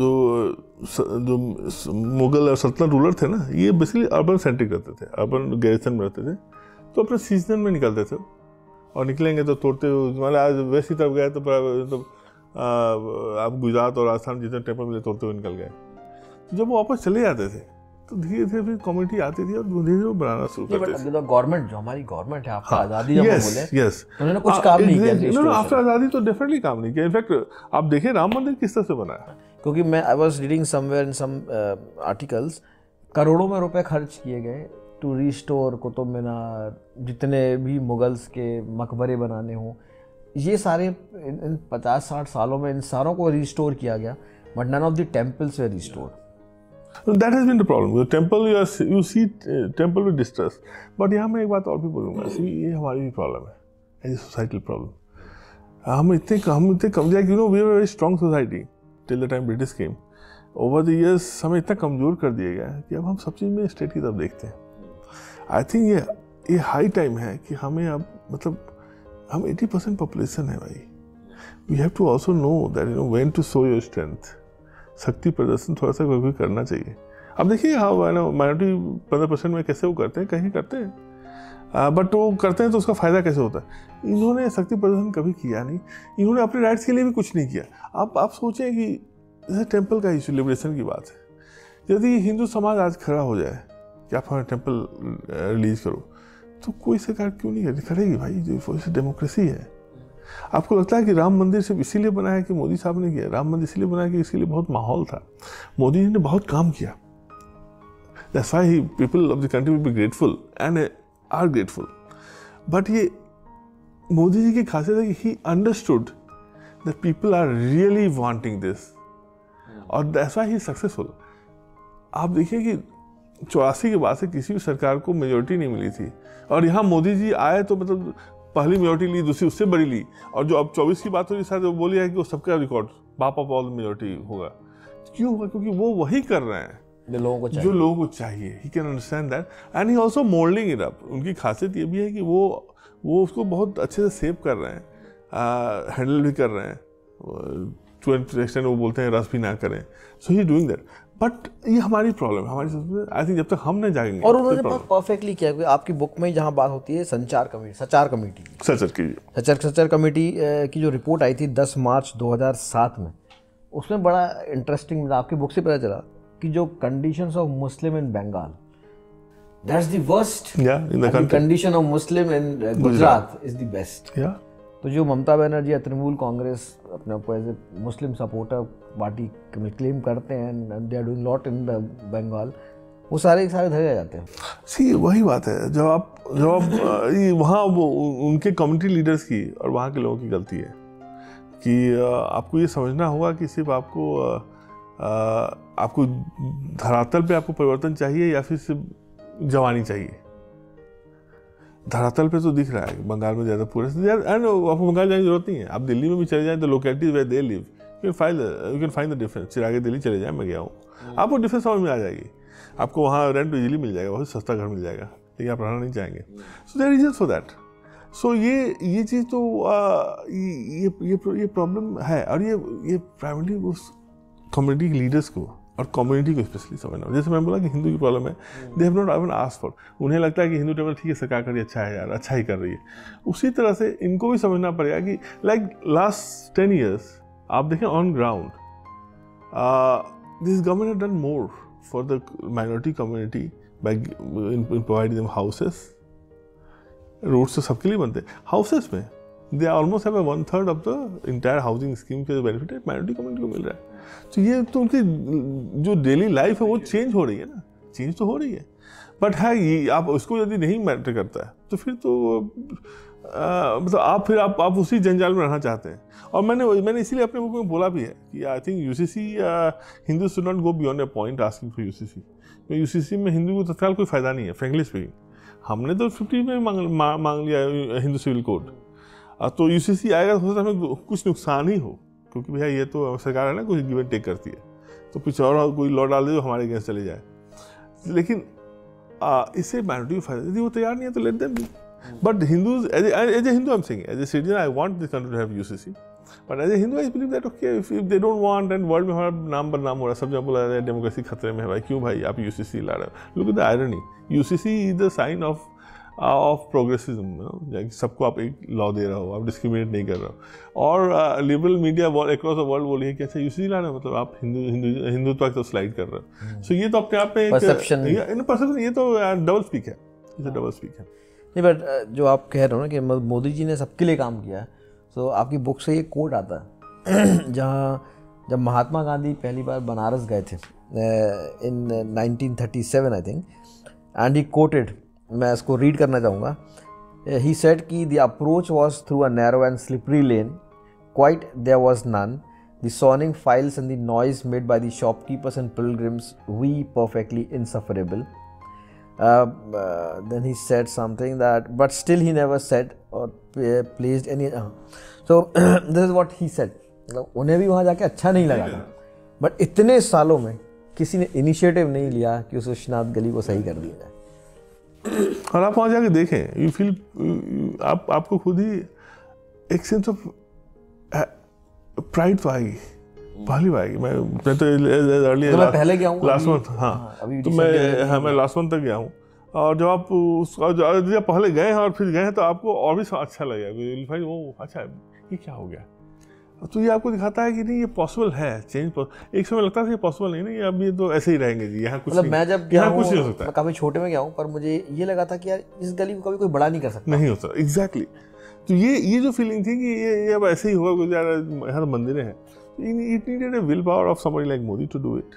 जो मुगल और सल्तनत रूलर थे ना, ये बेसिकली अर्बन सेंट्रिक रहते थे, अर्बन गैरिसन में रहते थे, तो अपने सीजनल में निकलते थे और निकलेंगे तो तोड़ते हुए, मतलब आज वेस्ट की तरफ गए तो आप गुजरात और राजस्थान जितने टेम्पल मिले तोड़ते हुए निकल गए। तो जब वो वापस चले जाते थे तो धीरे धीरे फिर कम्युनिटी आती थी और धीरे धीरे बनाना शुरू करते थे। गवर्नमेंट जो हमारी गवर्नमेंट है आपका आज़ादी उन्होंने कुछ काम नहीं किया, उन्होंने आपका आज़ादी तो डेफिनेटली काम नहीं किया। इनफैक्ट आप देखिए राम मंदिर किस तरह से बनाया, क्योंकि मैं I was reading somewhere in some articles, करोड़ों में रुपए खर्च किए गए टू रिस्टोर कुतुब मीनार, जितने भी मुगल्स के मकबरे बनाने हों, ये सारे इन 50-60 सालों में इन सारों को रिस्टोर किया गया, but none of the temples were restored. That has been the problem. The temple you see temple with distress. But यहाँ मैं एक बात और भी बोलूँगा, ये हमारी भी प्रॉब्लम है, ये सोसाइटल प्रॉब्लम। हम इतने कमजोर, you know we are very strong society till the time British came. Over the years हमें इतना कमज़ोर कर दिया गया है कि अब हम सब चीज़ में स्टेट की तरफ देखते हैं। आई थिंक ये हाई टाइम है कि हमें अब मतलब हम 80% पॉपुलेशन है भाई, we have to also know that you know when to show your strength. शक्ति प्रदर्शन थोड़ा सा कोई भी करना चाहिए। अब देखिए हाँ माइनॉरिटी 15% में कैसे वो करते हैं, कहीं करते हैं, बट वो करते हैं तो उसका फ़ायदा कैसे होता है। इन्होंने शक्ति प्रदर्शन कभी किया नहीं, इन्होंने अपने राइट्स के लिए भी कुछ नहीं किया। आप सोचें कि जैसे टेम्पल का इशू, लिबरेशन की बात है, यदि हिंदू समाज आज खड़ा हो जाए कि आप हमारा टेम्पल रिलीज करो, तो कोई सरकार क्यों नहीं खड़ेगी भाई, जो डेमोक्रेसी है। आपको लगता है कि राम मंदिर सिर्फ इसीलिए बनाया कि मोदी साहब ने किया, राम मंदिर इसलिए बनाया कि इसके लिए बहुत माहौल था, मोदी जी ने बहुत काम किया। That's why people of the country will be grateful and are grateful. But ये मोदी जी की खासियत है कि he understood that people are really wanting this, और दैट्स व्हाई ही सक्सेसफुल। आप देखिए कि 84 के बाद से किसी भी सरकार को मेजोरिटी नहीं मिली थी, और यहाँ मोदी जी आए तो मतलब पहली मेजोरिटी ली, दूसरी उससे बड़ी ली, और जो अब 24 की बात हो रही है, शायद वो बोली है कि वो सबका रिकॉर्ड बाप ऑफ ऑल मेजोरिटी होगा। क्यों होगा? क्योंकि वो वही कर रहे हैं जो लोगों को चाहिए। He can understand that and he also moulding it up. उनकी खासियत ये भी है कि वो उसको बहुत अच्छे से सेव कर रहे हैं, हैंडल भी कर रहे हैं, टू एन एक्सटेंट वो बोलते हैं रस भी ना करें। So he doing that. But ये हमारी प्रॉब्लम, हमारी आई थिंक जब तक हम नहीं जाएंगे। और उन्होंने बहुत परफेक्टली किया, क्योंकि आपकी बुक में जहाँ बात होती है संचार कमेटी की जो रिपोर्ट आई थी 10 मार्च 2007 में, उसमें बड़ा इंटरेस्टिंग मिला, आपकी बुक से पता चला कि जो conditions of Muslim in Bengal, that's the worst, condition of Muslim in Gujarat is the best. तो जो ममता बनर्जी या तृणमूल कांग्रेस अपने आपको as a Muslim supporter party claim करते हैं, they are doing lot in the Bengal, वो सारे धरे जाते हैं। सी वही बात है, जब आप वहाँ वो उनके कम्युनिटी लीडर्स की और वहाँ के लोगों की गलती है कि आपको ये समझना होगा कि सिर्फ आपको धरातल पे आपको परिवर्तन चाहिए या फिर सिर्फ जवानी चाहिए। धरातल पे तो दिख रहा है बंगाल में ज़्यादा पूरे आपको बंगाल जाने की जरूरत नहीं है, आप दिल्ली में भी चले जाएँ तो localities way they live you can find the difference. चिरागे Delhi चले जाएँ, मैं गया हूँ, आपको डिफरेंस समझ में आ जाएगी। आपको वहाँ रेंट इजीली मिल जाएगा, बहुत सस्ता घर मिल जाएगा, लेकिन आप रहना नहीं चाहेंगे। So there reason for that. So ये चीज़ तो ये प्रॉब्लम है, और ये प्राइमरी उस कम्युनिटी लीडर्स को और कम्युनिटी को स्पेशली समझना। जैसे मैं बोला कि हिंदू की प्रॉब्लम है, they have not even ask for, उन्हें लगता है कि हिंदू टेबल ठीक है, सरकार कर रही है, अच्छा है यार, अच्छा ही कर रही है। उसी तरह से इनको भी समझना पड़ेगा कि लाइक लास्ट 10 years आप देखें on ground this government have done more for the minority community by providing them houses. Roads तो सबके लिए बनते हैं, हाउसेस में they almost have 1/3 of the entire housing scheme के बेनिफिट माइनॉरिटी कम्युनिटी को मिल रहा है। तो ये तो उनकी जो डेली लाइफ है वो चेंज हो रही है ना, चेंज तो हो रही है, बट है ये आप उसको यदि नहीं मैटर करता है तो फिर तो मतलब आप उसी जंजाल में रहना चाहते हैं। और मैंने इसीलिए अपने बुक में बोला भी है कि I think UCC Hindu should not go beyond a point asking for UCC. UCC में हिंदू को तत्काल कोई फ़ायदा नहीं है, फ्रेंकली स्पीकिंग। हमने तो 50 में मांग लिया हिंदू सिविल कोड, तो यूसीसी आएगा तो हो सकता है हमें कुछ नुकसान ही हो, क्योंकि भैया ये तो सरकार है ना, कुछ गिव एंड टेक करती है, तो कुछ और कोई लॉ डाल दे जो हमारे अगेंस्ट चले जाए। लेकिन इससे माइनॉरिटी को फायदा, यदि वो तैयार नहीं है तो let them be. But Hindus as a Hindu I am saying, as a citizen I want this country to have UCC, but as a Hindu I believe that okay if they don't want and world में हमारा नाम बदनाम हो रहा है, सब जगह बोला जा रहा है डेमोक्रेसी खतरे में है, भाई क्यों भाई आप यूसीसी ला रहे हो। Look at the irony, UCC is the sign of progressivism. सबको आप एक लॉ दे रहे हो, आप डिस्क्रिमिनेट नहीं कर रहे हो। और liberal media across the world बोली है कि अच्छा यूसीसी ला रहे हो, मतलब आप हिंदुत्व तो स्लाइड कर रहे हो। सो ये तो अपने आप में परसेप्शन, ये तो डबल स्पीक है, ये डबल स्पीक है। नहीं बट जो आप कह रहे हो ना कि मोदी जी ने सबके लिए काम किया है, तो आपकी बुक से ये कोट आता है जहाँ जब महात्मा गांधी पहली बार बनारस गए थे in 1937 I think, and he quoted, मैं इसको रीड करना चाहूँगा। ही सेड कि the approach was through a narrow and slippery lane, quite there was none, the swarming flies and the noise made by the shopkeepers and pilgrims, we perfectly insufferable. Then he said something that, but still he never said or placed any. So this is what he said. उन्हें भी वहाँ जाके अच्छा नहीं लगा था, but इतने सालों में किसी ने इनिशिएटिव नहीं लिया कि उस शनाद गली को सही कर दिया जाए। और आप वहाँ जाके देखें, यू फील आपको खुद ही एक सेंस ऑफ प्राइड तो आएगी, पहली बार मैं तो अर्ली पहले गया हूँ लास्ट मंथ। हाँ तो मैं लास्ट मंथ तक गया हूँ, और जब आप उसका जब पहले गए हैं और फिर गए हैं तो आपको और भी अच्छा लगेगा, वो अच्छा ये क्या हो गया। तो ये आपको दिखाता है कि नहीं ये पॉसिबल है, चेंज एक समय लगता था ये पॉसिबल नहीं ना, ये अब ये तो ऐसे ही रहेंगे जी, यहाँ कुछ मतलब मैं जब यहाँ कुछ नहीं हो सकता। काफ़ी छोटे में गया हूँ पर मुझे ये लगा था कि यार इस गली को कभी कोई बड़ा नहीं कर सकता, नहीं होता एग्जैक्टली। तो ये जो फीलिंग थी कि ये अब ऐसे ही होगा, हर मंदिर है। It needed a willpower of somebody like Modi to do it,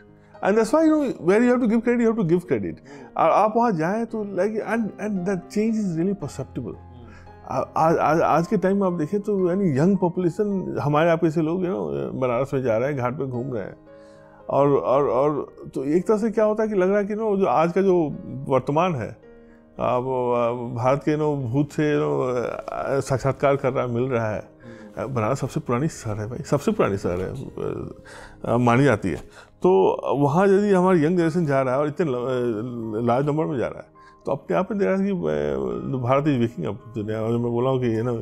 and that's why you know where you have to give credit, you have to give credit. आप वहाँ जाएं तो like and that change is really perceptible. आज के time में आप देखें तो यानी young population हमारे आप ऐसे लोग बनारस में जा रहे हैं, घाट पे घूम रहे हैं, और तो एक तरह से क्या होता है कि लग रहा है कि नो जो आज का जो वर्तमान है भारत के नो भूत से नो साक्षात्कार कर रहा है, मिल रहा है। बनारस सबसे पुरानी शहर है भाई, सबसे पुरानी शहर है मानी जाती है, तो वहाँ यदि हमारी यंग जनरेशन जा रहा है और इतने लार्ज नंबर में जा रहा है तो अपने आप में दे रहा है कि भारत इज वेकिंग अप दुनिया। और मैं बोला हूँ कि ये ना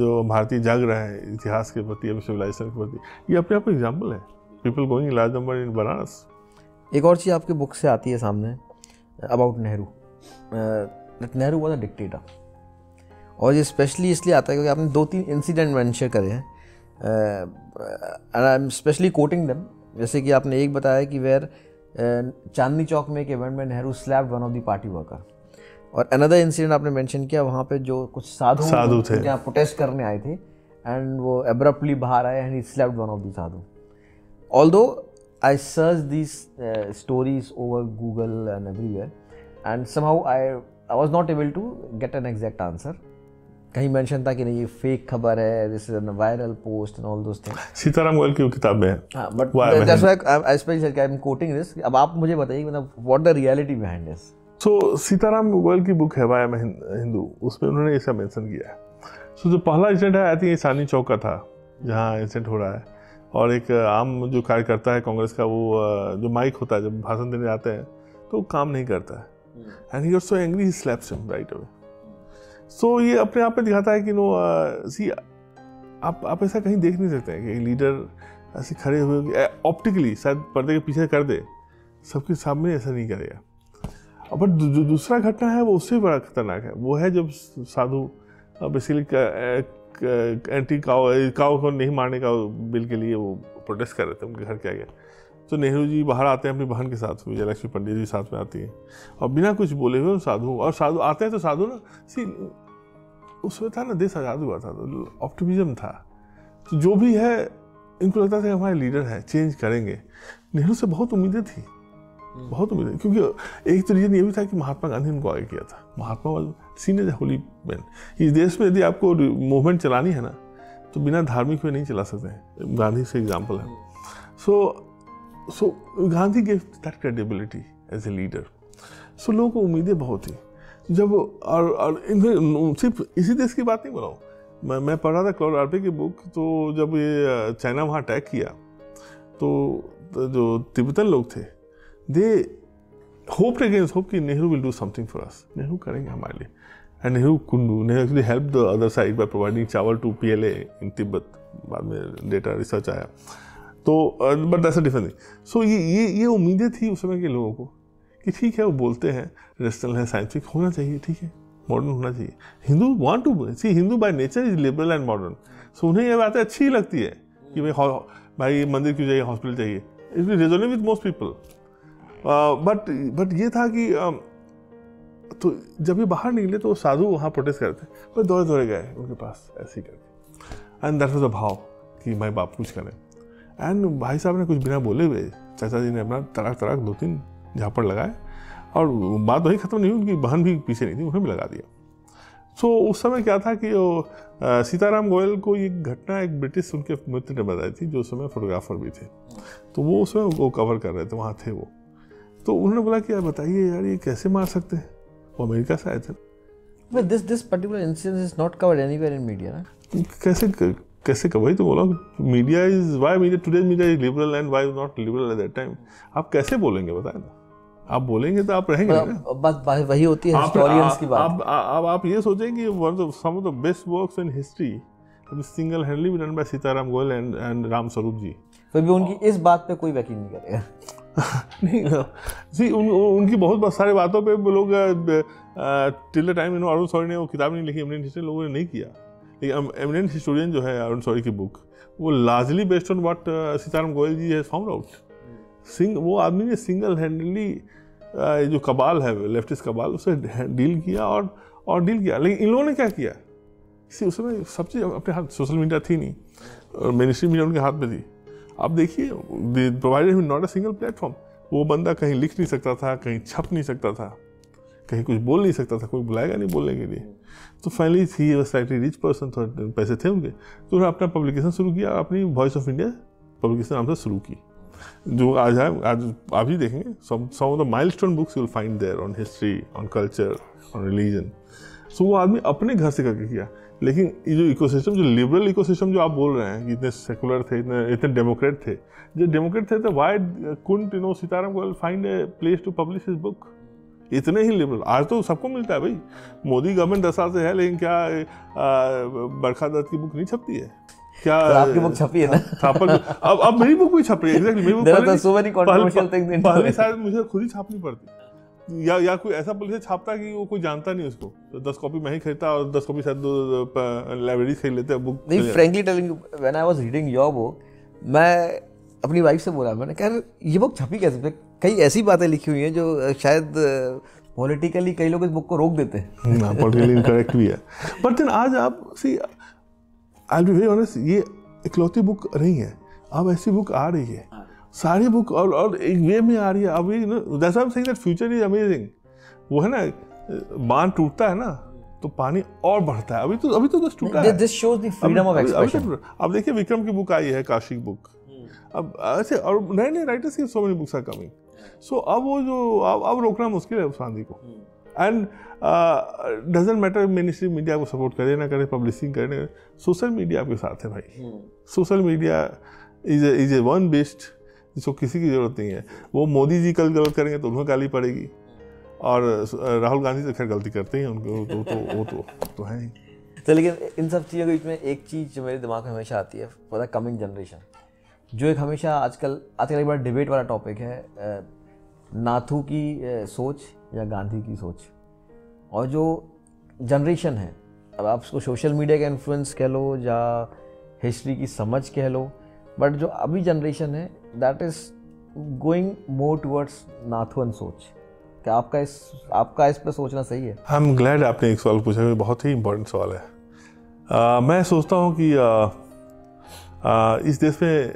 जो भारतीय जाग रहा है इतिहास के प्रति, अपने सिविलाइजेशन के प्रति, ये अपने आप में एग्जाम्पल है, people going large number in बनारस। एक और चीज़ आपकी बुक से आती है सामने about Nehru, Nehru was a dictator, और ये स्पेशली इसलिए आता है क्योंकि आपने 2-3 इंसिडेंट मेंशन करे हैं, and I am specially quoting them. जैसे कि आपने एक बताया कि वेयर चांदनी चौक में एक इवेंट में Nehru slapped one of the party worker, और अनदर इंसिडेंट आपने मेंशन किया वहाँ पे जो कुछ साधु थे जहाँ प्रोटेस्ट करने आए थे, एंड वो एब्रप्टली बाहर आए and he slapped one of the sadhu. Although I search these stories over Google and everywhere, and somehow I was not able to get an exact answer. कहीं मेंशन था कि नहीं ये फेक खबर है, this is a viral post and all those things, Sitaram Goyal की किताब में है। हां but that's why I specially I am quoting this. अब आप मुझे बताइए मतलब what the reality behind this. So Sitaram Goyal की बुक है वाई एम हिंदू, उसमें उन्होंने ऐसा मेंशन किया है। सो जो पहला इंसिडेंट है आई थिंक ये चांदनी चौक का था जहाँ इंसिडेंट हो रहा है, और एक आम जो कार्यकर्ता है कांग्रेस का, वो जो माइक होता है जब भाषण देने जाते हैं तो काम नहीं करता है, and he was so angry he slaps him right away. So ये अपने आप में दिखाता है कि नो सी आप ऐसा कहीं देख नहीं सकते हैं कि लीडर ऐसे खड़े हुए ऑप्टिकली शायद पर्दे के पीछे कर दे, सबके सामने ऐसा नहीं करेगा। और बट दूसरा घटना है वो उससे बड़ा खतरनाक है, वो है जब साधु बेसिकली एंटी काओ को नहीं मारने का बिल के लिए वो प्रोटेस्ट कर रहे थे, उनके घर के आगे। तो नेहरू जी बाहर आते हैं अपनी बहन के साथ, विजयलक्ष्मी पंडित जी साथ में आती हैं, और बिना कुछ बोले हुए साधु आते हैं। तो साधु ना सी उसमें था ना, देश आज़ाद हुआ था तो ऑप्टिमिज्म था, तो जो भी है इनको लगता था कि हमारे लीडर है, चेंज करेंगे। नेहरू से बहुत उम्मीदें थी, बहुत उम्मीदें, क्योंकि एक तो रीज़न ये भी था कि महात्मा गांधी उनको आगे किया था। Mahatma was seen as a holy man. इस देश में यदि आपको मूवमेंट चलानी है ना तो बिना धार्मिक हुए नहीं चला सकते, गांधी से एग्जाम्पल है। So Gandhi give that credibility as a leader. So लोगों को उम्मीदें बहुत थी जब, और सिर्फ इसी देश की बात नहीं बोला हूँ मैं पढ़ रहा था क्लॉड आर्पे की बुक, तो जब ये चाइना वहाँ अटैक किया तो जो तिब्बतन लोग थे दे होप अगेंस्ट होप कि Nehru will do something for us, Nehru करेंगे हमारे लिए। एंड नेहरू कुंडू Nehru actually help the other side by providing chawal to PLA in Tibet, बाद में डेटा रिसर्च आया। तो but that's a different. So ये उम्मीदें थी उस समय के लोगों को कि ठीक है वो बोलते हैं रेशनल है, साइंटिफिक होना चाहिए, ठीक है मॉडर्न होना चाहिए। Hindu want to see, Hindu by nature is liberal and modern. So उन्हें ये बातें अच्छी लगती है कि भाई मंदिर क्यों चाहिए, हॉस्पिटल चाहिए, it will resonate with most people. But ये था कि तो जब ये बाहर निकले तो साधु वहाँ प्रोटेस्ट करते पर दौड़े दौड़े गए उनके पास ऐसे ही करके। एंड दैट वाज अ भाव कि भाई बाप कुछ करें। एंड भाई साहब ने कुछ बिना बोले हुए चाचा जी ने अपना तड़ाक तड़ाक 2-3 झापड़ लगाए, और बात वही ख़त्म नहीं हुई, उनकी बहन भी पीछे नहीं थी, उन्हें भी लगा दिया। सो उस समय क्या था कि सीताराम गोयल को ये घटना एक ब्रिटिश उनके मित्र ने बताई थी, जो उस समय फोटोग्राफर भी थे, तो वो उस समय वो कवर कर रहे थे, वहाँ थे वो। तो उन्होंने बोला कि यार बताइए यार ये कैसे मार सकते हैं, वो अमेरिका से आए थे। But this particular incident is not covered anywhere in media. कैसे कवर, तो बोला media is why media today media is liberal and why not liberal at that time. आप कैसे बोलेंगे बताएं ना, आप बोलेंगे तो आप रहेंगे ना, बस वही होती है हिस्टोरियंस की बात। अब आप ये सोचें कि one of some of the best works in history single handedly done by Sitaram Goyal and Ram Swarup ji, फिर भी उनकी इस बात पे कोई यकीन नहीं करेगा। नहीं जी, उनकी बहुत सारी बातों पे लोग till the time you know अरुण शौरी ने वो किताब नहीं लिखी, एमिनेंट हिस्टोरियन लोगों ने नहीं किया, लेकिन एमिनेंट हिस्टोरियन जो है अरुण शौरी की बुक वो largely based on what Sitaram Goyal ji has found out. वो आदमी ने सिंगल हैंडली जो कबाल है लेफ्टिस्ट कबाल उसे डील किया और डील किया। लेकिन इन लोगों ने क्या किया, उस समय सब चीज़ अपने हाथ, सोशल मीडिया थी नहीं, मेन स्ट्रीम मीडिया उनके हाथ में थी। आप देखिए provided him not a single platform, वो बंदा कहीं लिख नहीं सकता था, कहीं छप नहीं सकता था, कहीं कुछ बोल नहीं सकता था, कोई बुलाएगा नहीं बोलने के लिए। तो फाइनली थी वो साइटली रिच पर्सन, थोड़े पैसे थे उनके, तो उन्होंने अपना पब्लिकेशन शुरू किया, अपनी वॉइस ऑफ इंडिया पब्लिकेशन नाम से शुरू की, जो आज आप ही देखेंगे some of the milestone books you will find there on history, on culture, on religion. So वो आदमी अपने घर से करके किया। लेकिन ये जो इकोसिस्टम, जो लिबरल इकोसिस्टम जो आप बोल रहे हैं कि इतने सेकुलर थे, इतने डेमोक्रेट थे, जो डेमोक्रेट थे तो why couldn't you know Sitaram Goyal find a place to publish his book. इतने ही लिबरल आज तो सबको मिलता है भाई, मोदी गवर्नमेंट 10 साल से है, लेकिन क्या बरखा दत्त की बुक नहीं छपती है क्या? तो आपकी बुक छपी है ना थापर। अब मेरी बुक भी छप रही है, एग्जैक्टली पहले शायद मुझे खुद ही छापनी पड़ती, या कोई ऐसा पब्लिशर छापता कि वो कोई जानता नहीं उसको, तो 10 कॉपी मैं ही खरीदता और 10 कॉपी शायद लाइब्रेरी खरीद लेते हैं बुक। नहीं, frankly telling you when I was reading your book, मैं अपनी वाइफ से बोला, मैंने कहा ये बुक छपी कैसे, कई ऐसी बातें लिखी हुई हैं जो शायद पॉलिटिकली कई लोग इस बुक को रोक देते हैं, पॉलिटिकली इनकरेक्ट भी है। बट देन आज आप see I will be very honest, ये इकलौती बुक नहीं है, अब ऐसी बुक आ रही है, सारी बुक और एक वे में आ रही है। अब ये दैट फ्यूचर इज अमेजिंग। वो है ना, बांध टूटता है ना तो पानी और बढ़ता है, अभी तो बस टूटा है। This shows the freedom of expression. अब देखिए विक्रम की बुक आई है, काशी की बुक, अब ऐसे और नए राइटर्स की so many books are coming. So अब वो जो अब रोकना मुश्किल है उस आंधी को। And doesn't matter ministry media को सपोर्ट करे ना करे, पब्लिशिंग करे, सोशल मीडिया आपके साथ है भाई। Social media is a one based, इसको किसी की जरूरत नहीं है। वो मोदी जी कल गलत करेंगे तो उन्हें गाली पड़ेगी, और राहुल गांधी तो खैर गलती करते हैं, उनको तो है ही। तो लेकिन इन सब चीज़ों के बीच में एक चीज़ जो मेरे दिमाग में हमेशा आती है फॉर द कमिंग जनरेशन, जो एक हमेशा आजकल एक बड़ा डिबेट वाला टॉपिक है, नाथू की सोच या गांधी की सोच। और जो जनरेशन है, अब आप उसको सोशल मीडिया का इन्फ्लुएंस कह लो या हिस्ट्री की समझ कह लो, बट जो अभी जनरेशन है that is going more towards नाथुअन सोच। क्या आपका इस पर सोचना सही है? आई एम ग्लैड आपने एक सवाल पूछा, बहुत ही इम्पोर्टेंट सवाल है। मैं सोचता हूँ कि इस देश में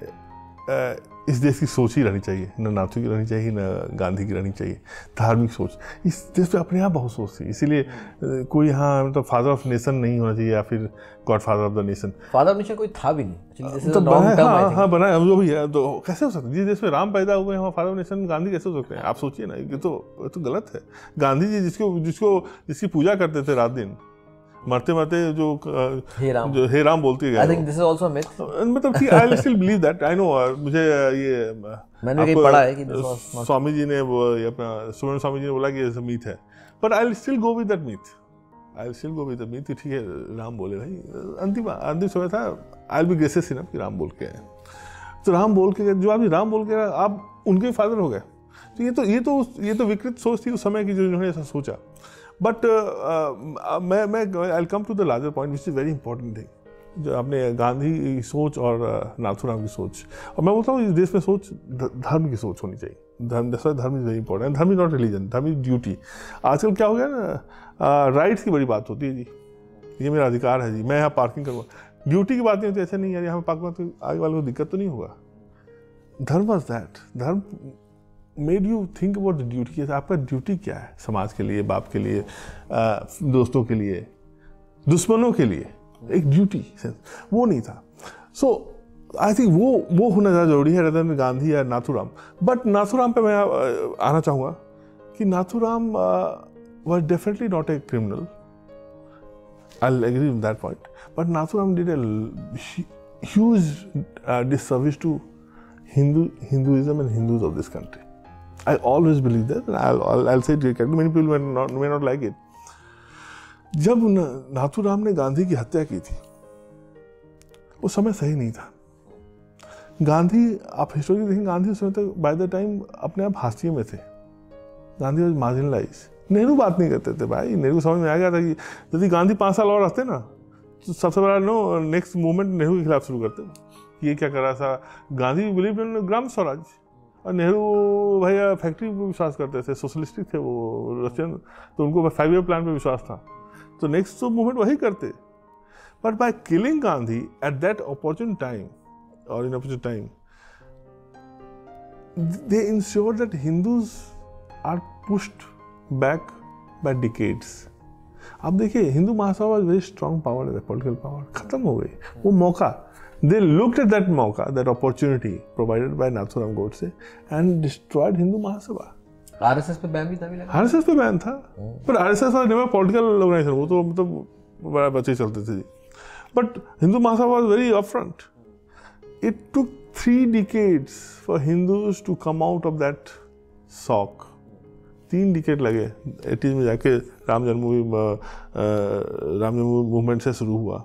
इस देश की सोच ही रहनी चाहिए, ना नाथू की रहनी चाहिए ना गांधी की रहनी चाहिए। धार्मिक सोच इस देश में अपने यहाँ बहुत सोच थी, इसीलिए कोई यहाँ मतलब फादर ऑफ नेशन नहीं होना चाहिए या फिर god father of the nation. Father of nation कोई था भी नहीं, तो बनाया। हाँ बनाया, जो भी है। तो कैसे हो सकता है जिस देश में राम पैदा हुए हैं फादर ऑफ नेशन गांधी कैसे हो सकते हैं? आप सोचिए ना, ये तो गलत है। गांधी जी जिसकी पूजा करते थे रात दिन, मरते मरते जो हे राम बोलती है। मतलब I still believe that, I know. मुझे ये मैंने भी पढ़ा है कि स्वामी जी ने अपना सुब्रमण्यम स्वामी जी ने बोला कि मीथ है, but I still go with that myth. ठीक है, राम बोले भाई, अंतिम समय था। आई बी ग्रेसियस इनफ कि राम बोल के आए, तो राम बोल के जो आप राम बोल के आप उनके फादर हो गए। तो ये तो विकृत सोच थी उस समय की, जो इन्होंने ऐसा सोचा। बट मैं I come to the larger point which is very important thing, जो आपने गांधी की सोच और नाथूराम की सोच। और मैं बोलता हूँ इस देश में सोच धर्म की सोच होनी चाहिए। Dharma is very important. Dharma is not religion, dharma is duty. आजकल क्या हो गया ना, राइट्स की बड़ी बात होती है। जी ये मेरा अधिकार है, जी मैं यहाँ पार्किंग करूँगा। ड्यूटी की बात नहीं होती। ऐसा नहीं यार, यहाँ मैं पार्किंग तो आगे वाले को दिक्कत तो नहीं होगा। Dharma was that, dharma made you think about the duty. आपका ड्यूटी क्या है समाज के लिए, बाप के लिए, दोस्तों के लिए, दुश्मनों के लिए, एक ड्यूटी सेंस वो नहीं था। सो आई थिंक वो होना ज़्यादा जरूरी है रदर में गांधी या नाथूराम। बट नाथूराम पे मैं आना चाहूँगा कि Nathuram was definitely not a criminal, I agree with that point. But Nathuram did a huge disservice to Hinduism and Hindus of this country. I always believe that, and I'll say it again. Many people may not like it. जब नाथूराम ने गांधी की हत्या की थी, उस समय सही नहीं था। गांधी आप हिस्टोरी देखें, गांधी उस समय तक बाय द टाइम अपने आप हाशिए में थे। Gandhi was marginalised. नेहरू बात नहीं करते थे भाई। नेहरू को समझ में आ गया था कि यदि गांधी 5 साल और रहते ना, तो सबसे बड़ा नेक्स्ट मूवमेंट नेहरू के खिलाफ शुरू करते। ये क्या कर रहा था? गांधी बिलीव इन ग्राम स्वराज, और नेहरू भैया फैक्ट्री पर विश्वास करते थे, सोशलिस्टिक थे वो रशियन, तो उनको 5-year प्लान पे विश्वास था। तो नेक्स्ट तो मूवमेंट वही करते। But by killing Gandhi at that opportune time और in opportune time, they ensure that Hindus are pushed back by decades. अब देखिए, Hindu Mahasabha was very strong power, political power खत्म हो गई। वो मौका, they looked at that मौका, that opportunity provided by Nathuram Godse and destroyed Hindu Mahasabha. RSS पे बैन भी था, RSS पे बैन था, पर RSS was never political organisation, वो तो मतलब बड़ा बच्चे चलते थे जी। But Hindu Mahasabha was very upfront. It took 3 decades for Hindus to come out of that shock. 3 decade लगे। 80s में जाके राम जन्मभूमि मूवमेंट से शुरू हुआ।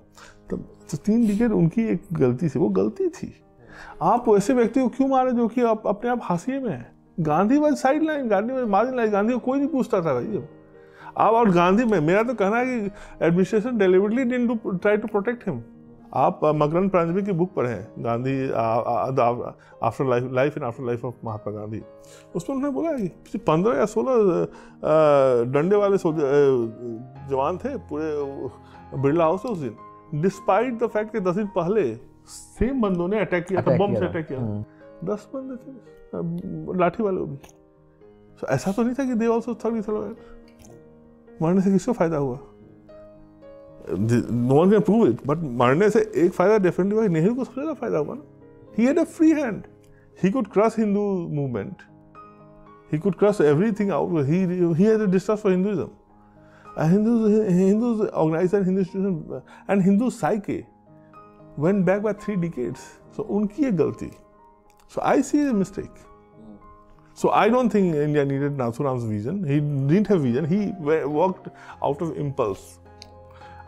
तो 3 decade उनकी एक गलती से, वो गलती थी। आप ऐसे व्यक्ति को क्यों मारे जो कि आप अपने आप हाशिए में हैं? Gandhi was side line, Gandhi was marginalise, Gandhi को कोई नहीं पूछता था भाई। अब और गांधी में मेरा तो कहना है कि administration deliberately didn't try to protect him. आप मकरंद प्रांजपे की बुक पढ़ें, Gandhi after life of Mahatma Gandhi, उसमें उन्होंने बोला कि 15 या 16 डंडे वाले जवान थे पूरे बिरला हाउस उस दिन, डिस्पाइट द फैक्ट कि 10 दिन पहले सेम बंदों ने अटैक किया था, बम से अटैक किया। 10 बंदे थे लाठी वाले भी। So, ऐसा तो नहीं था कि दे ऑल्सो मारने से किसको फायदा हुआ? No one can prove it, but मारने से एक फायदा डेफिनेटली हुआ, नेहरू को सबसे ज्यादा फायदा हुआ ना। He had a free hand, he could crush Hindu movement, he could crush everything out. He had a distrust for Hinduism, Hindus organization, Hindu institution and Hindu psyche went back by 3 decades. So उनकी एक गलती, so I see a mistake. So I don't think India needed Nathuram's vision. He didn't have vision. He worked out of impulse.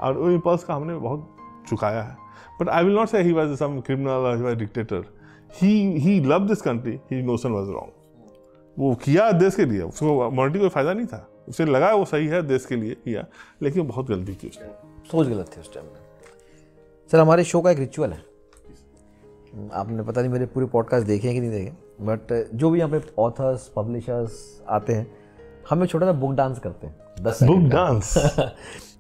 और वो impulse का हमने बहुत चुकाया है. But I will not say he was some criminal or he was a dictator. he loved this country, his notion was wrong. वो किया देश के लिए, उसको मॉनिटरी कोई फायदा नहीं था, उसे लगा वो सही है देश के लिए किया, लेकिन बहुत गलती की उसने, सोच गलत थी उस टाइम में। सर हमारे शो का एक रिचुअल है, आपने पता नहीं मेरे पूरे पॉडकास्ट देखे हैं कि नहीं देखे, बट जो भी यहाँ पे ऑथर्स पब्लिशर्स आते हैं हम एक छोटा सा बुक डांस करते हैं, 10 सेकंड डांस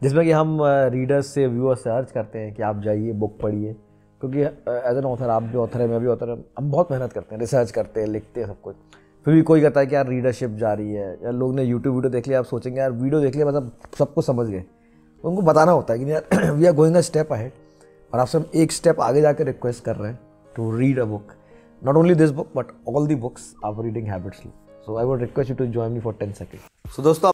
जिसमें कि हम रीडर्स से व्यूअर्स से अर्ज करते हैं कि आप जाइए बुक पढ़िए, क्योंकि एज एन ऑथर आप भी ऑथर है, मैं भी ऑथर हूँ, हम बहुत मेहनत करते हैं, रिसर्च करते हैं, लिखते हैं सब कुछ, फिर भी कोई कहता है कि यार रीडरशिप जा रही है, यार लोग ने यूट्यूब वीडियो देख लिया, आप सोचेंगे यार वीडियो देख लिया मतलब सब कुछ समझ गए, उनको बताना होता है कि यार we are going a step ahead, और आपसे हम एक स्टेप आगे जाकर रिक्वेस्ट कर रहे हैं to read a book, not only this book but all the books our reading habits, so I would request you to join me for 10 second. So दोस्तों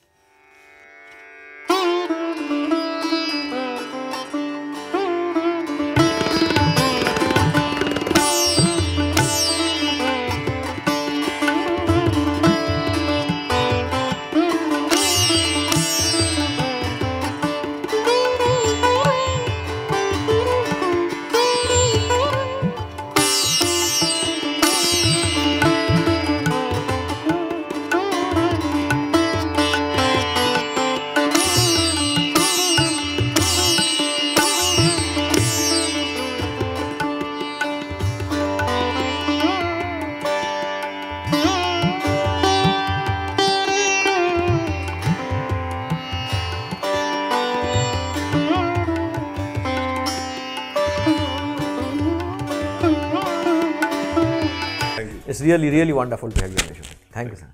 It's really, really wonderful to have you on the show. Thank you, sir.